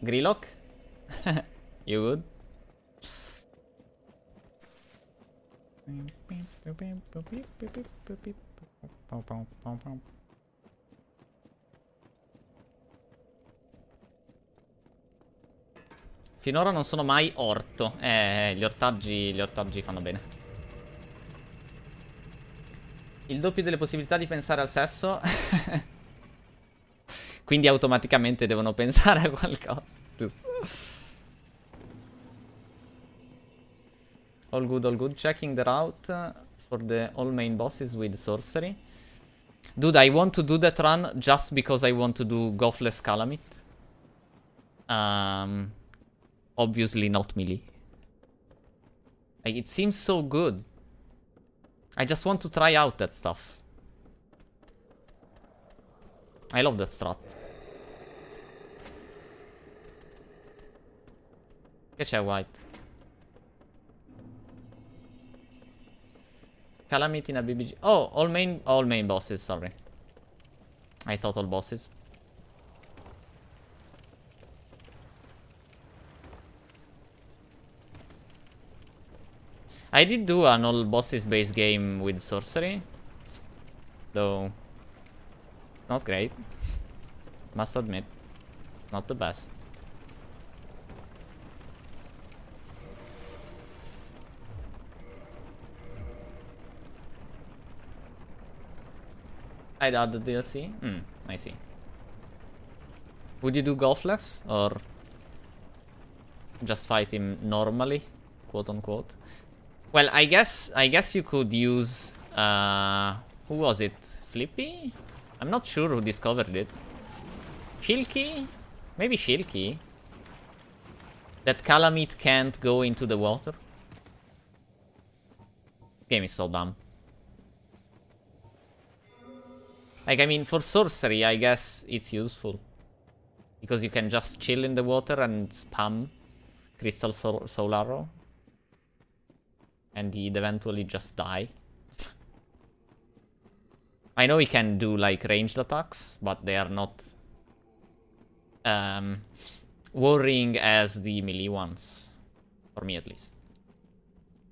Grillok? You good? Finora non sono mai orto. Eh, gli ortaggi, gli ortaggi fanno bene. Il doppio delle possibilità di pensare al sesso. Quindi automaticamente devono pensare a qualcosa. Giusto. All good, all good. Checking the route for the all main bosses with sorcery. Dude, I want to do that run just because I want to do Gothless Calamite. Um, obviously not melee. Like, it seems so good. I just want to try out that stuff. I love that strat. Che c'è White? Calamity in a B B G. Oh, all main, all main bosses, sorry. I thought all bosses. I did do an all bosses base game with sorcery. Though... not great. Must admit. Not the best. I'd add the D L C? Hmm, I see. Would you do Gothless? Or... just fight him normally? Quote unquote. Well, I guess... I guess you could use... Uh, who was it? Flippy? I'm not sure who discovered it. Shilky? Maybe Shilky? That Calamite can't go into the water? Game is so dumb. Like, I mean, for sorcery, I guess it's useful. Because you can just chill in the water and spam Crystal Sol- Soul Arrow. And he'd eventually just die. I know he can do, like, ranged attacks, but they are not um, worrying as the melee ones. For me, at least.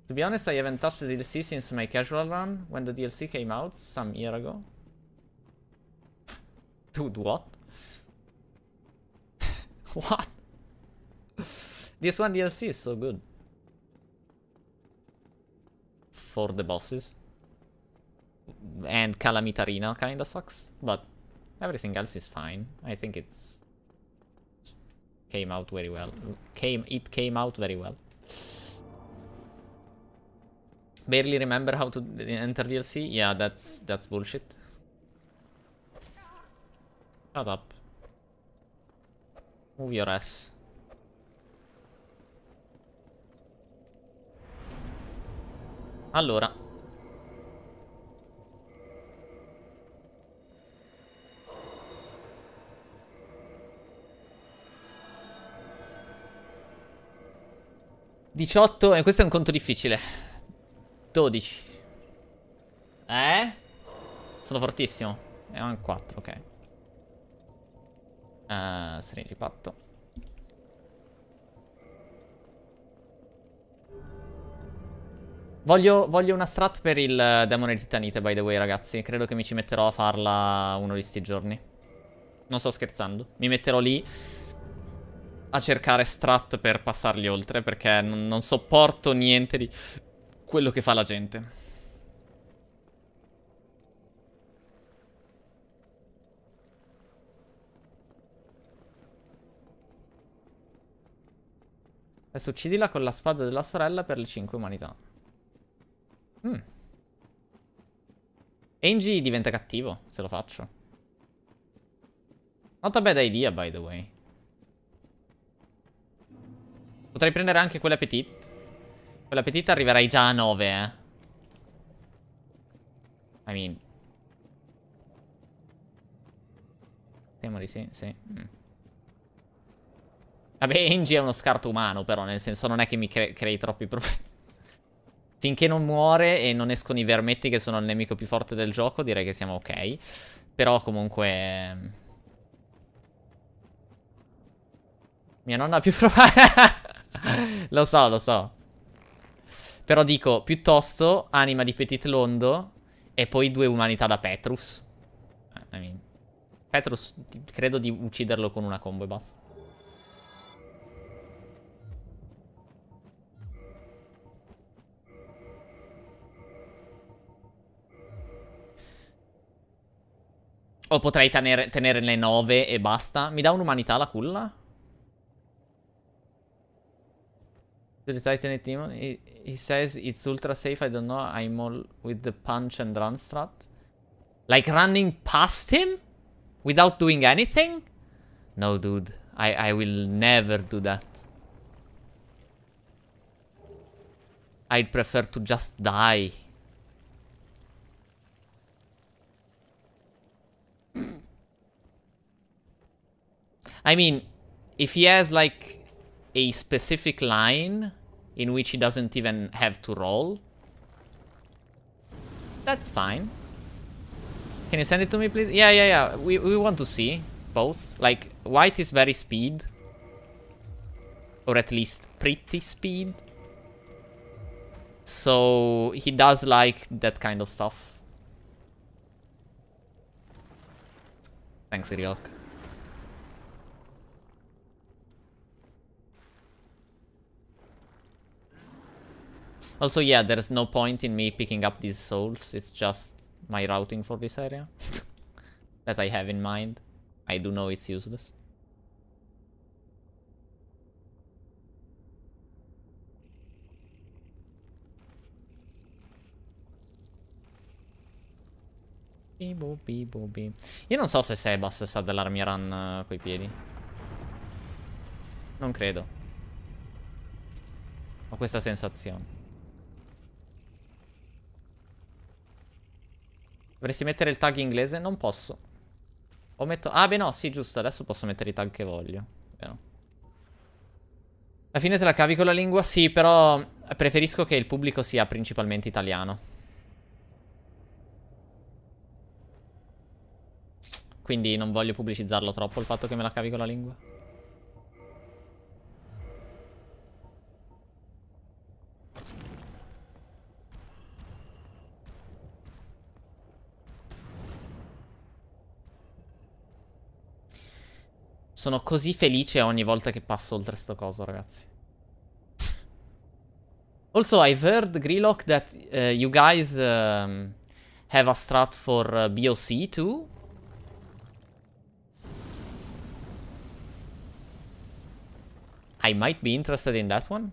To be honest, I haven't touched the D L C since my casual run, when the D L C came out some year ago. Dude, what? What? This one D L C is so good. For the bosses. And Calamite Arena kinda sucks, but everything else is fine. I think it's came out very well. Came it came out very well. Barely remember how to enter D L C. Yeah, that's that's bullshit. Shut up. Move your ass. Allora. diciotto, e eh, questo è un conto difficile. dodici. Eh? Sono fortissimo. E ho un quattro, ok. Uh, Stringi patto. Voglio, voglio una strat per il demone di titanite, by the way, ragazzi. Credo che mi ci metterò a farla uno di sti giorni. Non sto scherzando. Mi metterò lì a cercare strat per passarli oltre, perché non, non sopporto niente di quello che fa la gente. Adesso uccidila con la spada della sorella per le cinque umanità. Mm. Angie diventa cattivo se lo faccio. Not a bad idea, by the way. Potrei prendere anche quella petite. Quella petite arriverai già a nove, eh. I mean. Temo di sì, sì. Mm. Vabbè, Angie è uno scarto umano, però, nel senso non è che mi cre crei troppi problemi. Finché non muore e non escono i vermetti che sono il nemico più forte del gioco, direi che siamo ok. Però comunque... mia nonna ha più problemi. Lo so, lo so. Però dico, piuttosto, anima di Petit Londo e poi due umanità da Petrus. I mean, Petrus, credo di ucciderlo con una combo e basta. O potrei tenere, tenere le nove e basta. Mi dà un'umanità la culla? To the Titanate Demon. He, he says it's ultra safe. I don't know. I'm all with the punch and run strat. Like running past him? Without doing anything? No, dude. I, I will never do that. I'd prefer to just die. I mean, if he has like a specific line in which he doesn't even have to roll, that's fine. Can you send it to me, please? Yeah, yeah, yeah. We, we want to see both. Like, white is very speed. Or at least pretty speed. So he does like that kind of stuff. Thanks, Iriok. Also, yeah, there's no point in me picking up these souls. It's just my routing for this area that I have in mind. I do know it's useless. Bibo, bibo, bibo. Io non so se Sebas sa dell'armia run uh, coi piedi. Non credo. Ho questa sensazione. Dovresti mettere il tag inglese? Non posso. O metto... ah, beh, no, sì, giusto. Adesso posso mettere i tag che voglio. Vero. Alla fine te la cavi con la lingua? Sì, però preferisco che il pubblico sia principalmente italiano. Quindi non voglio pubblicizzarlo troppo, il fatto che me la cavi con la lingua. Sono così felice ogni volta che passo oltre sto coso, ragazzi. Also, I've heard, Greylock, that uh, you guys um, have a strat for uh, B O C too. I might be interested in that one.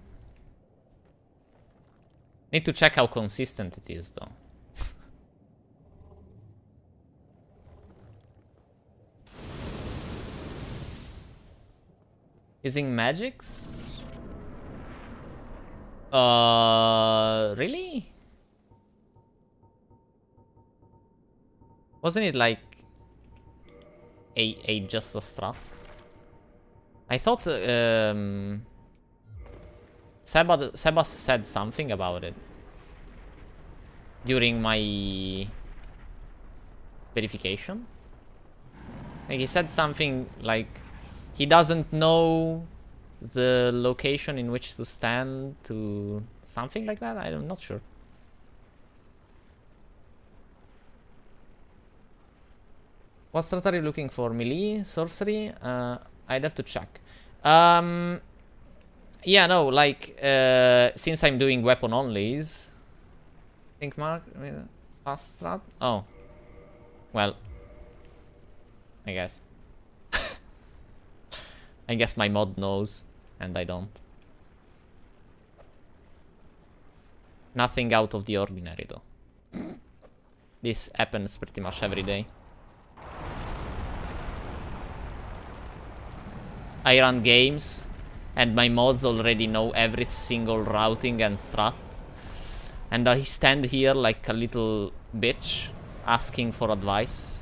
Need to check how consistent it is, though. Using magics? Uh, really? Wasn't it like a, a just a strat? I thought um, Sebas, Sebas said something about it during my verification. Like he said something like he doesn't know the location in which to stand to something like that. I'm not sure. What strat are you looking for? Melee? Sorcery? Uh, I'd have to check. Um, yeah, no, like, uh, since I'm doing weapon onlys... Think mark... Fast strat? Oh. Well. I guess. I guess my mod knows, and I don't. Nothing out of the ordinary, though. This happens pretty much every day. I run games, and my mods already know every single routing and strat. And I stand here like a little bitch, asking for advice.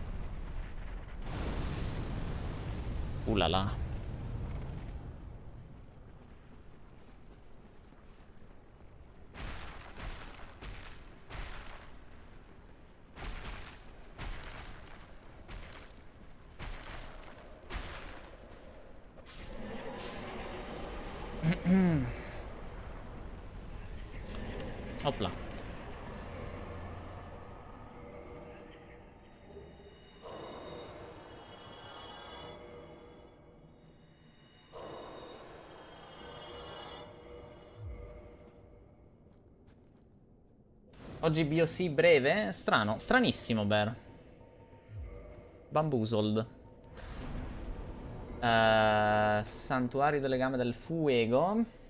Ooh la la. Hopla. Oggi B O C breve? Strano, stranissimo Bear. Bamboozled. Uh, santuario delle gambe del fuego.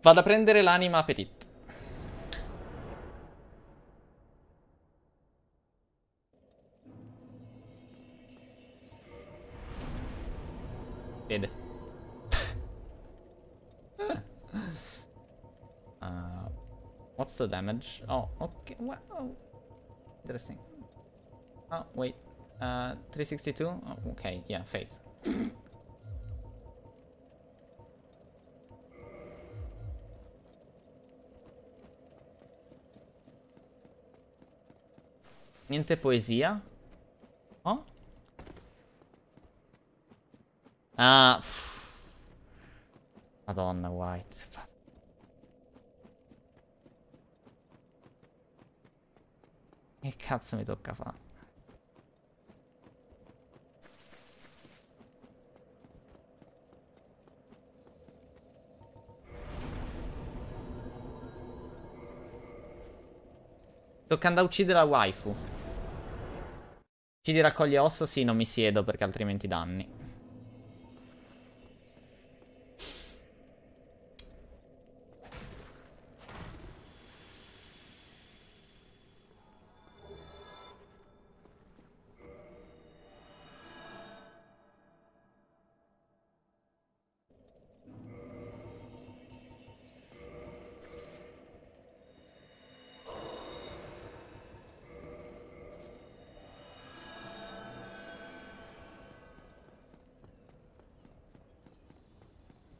Vado a prendere l'anima a Petit. Vede. uh, what's the damage? Oh, okay. Wow. Oh. Interesting. Oh, wait. Uh, three sixty-two? Oh, okay, yeah, faith. Niente poesia? Oh? Ah, pff. Madonna, White. Che cazzo mi tocca fare? Tocca andare a uccidere la waifu. Ci di raccoglie osso? Sì, non mi siedo perché altrimenti danni.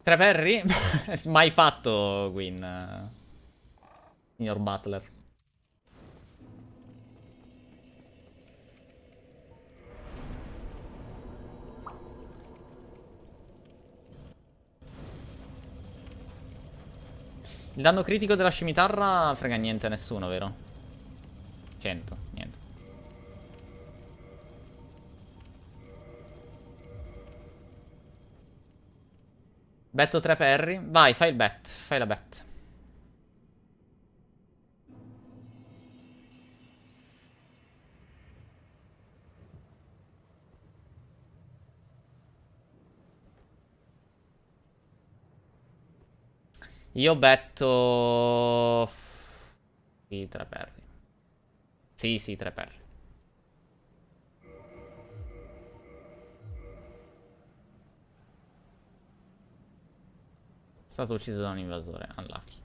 Tre perri? Mai fatto, Gwyn. Signor Butler. Il danno critico della scimitarra frega niente a nessuno, vero? cento, niente. Betto tre perri. Vai, fai il bet. Fai la bet. Io betto... Sì, tre perri. Sì, sì, tre perri. È stato ucciso da un invasore, unlucky.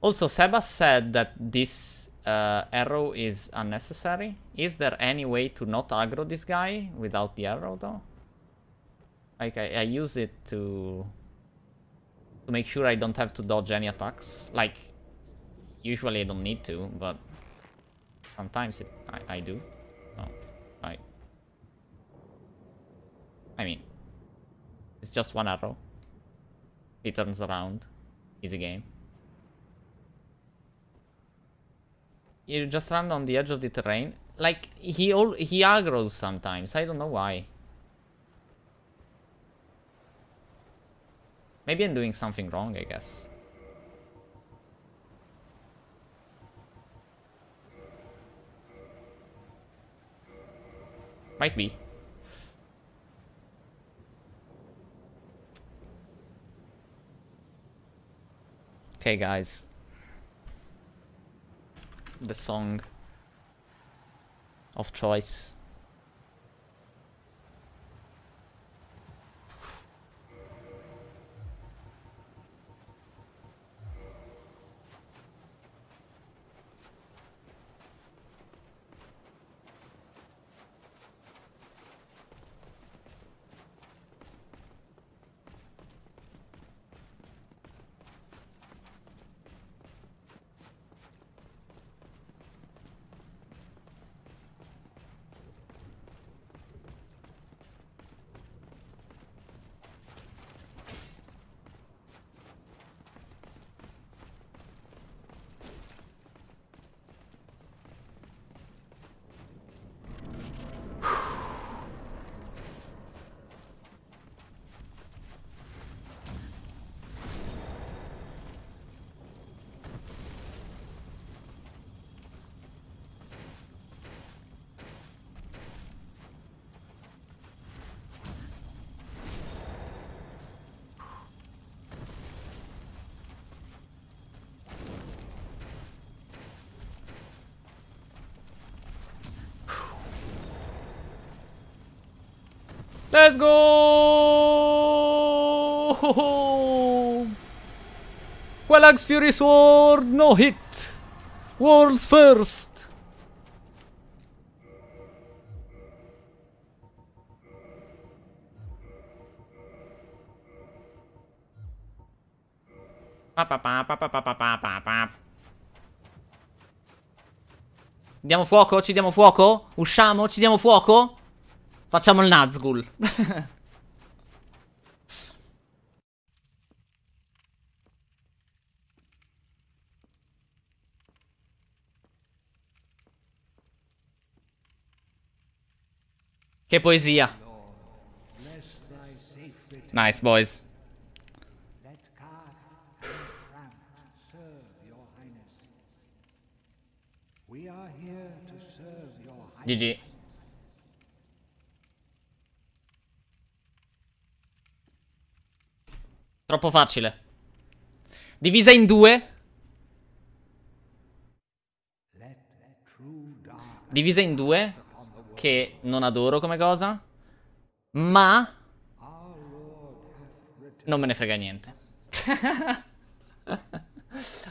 Also, Sebas said that this uh, arrow is unnecessary. Is there any way to not aggro this guy without the arrow, though? Like, I, I use it to... to make sure I don't have to dodge any attacks. Like, usually I don't need to, but... sometimes it, I, I do. No, I... I mean, it's just one arrow. He turns around. Easy game. You just run on the edge of the terrain. Like, he all he aggroes sometimes. I don't know why. Maybe I'm doing something wrong, I guess. Might be. Okay, guys. The song of choice. Let's go! Quelag's Fury Sword, no hit! World's first! Diamo fuoco? Ci diamo fuoco? Usciamo? Ci diamo fuoco? Facciamo il Nazgul. Che poesia. Nice, boys. G G. Troppo facile. Divisa in due. Divisa in due. Che non adoro come cosa. Ma non me ne frega niente.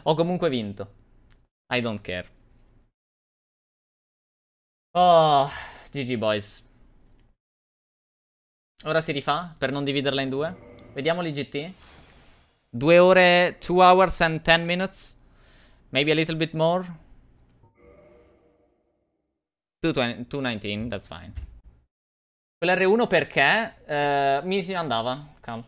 Ho comunque vinto. I don't care. Oh, G G boys. Ora si rifà per non dividerla in due. Vediamo l'I G T. Due ore, two hours and ten minutes. Maybe a little bit more. two nineteen, that's fine. Quell'R uno perché? Uh, mi si andava. Calma.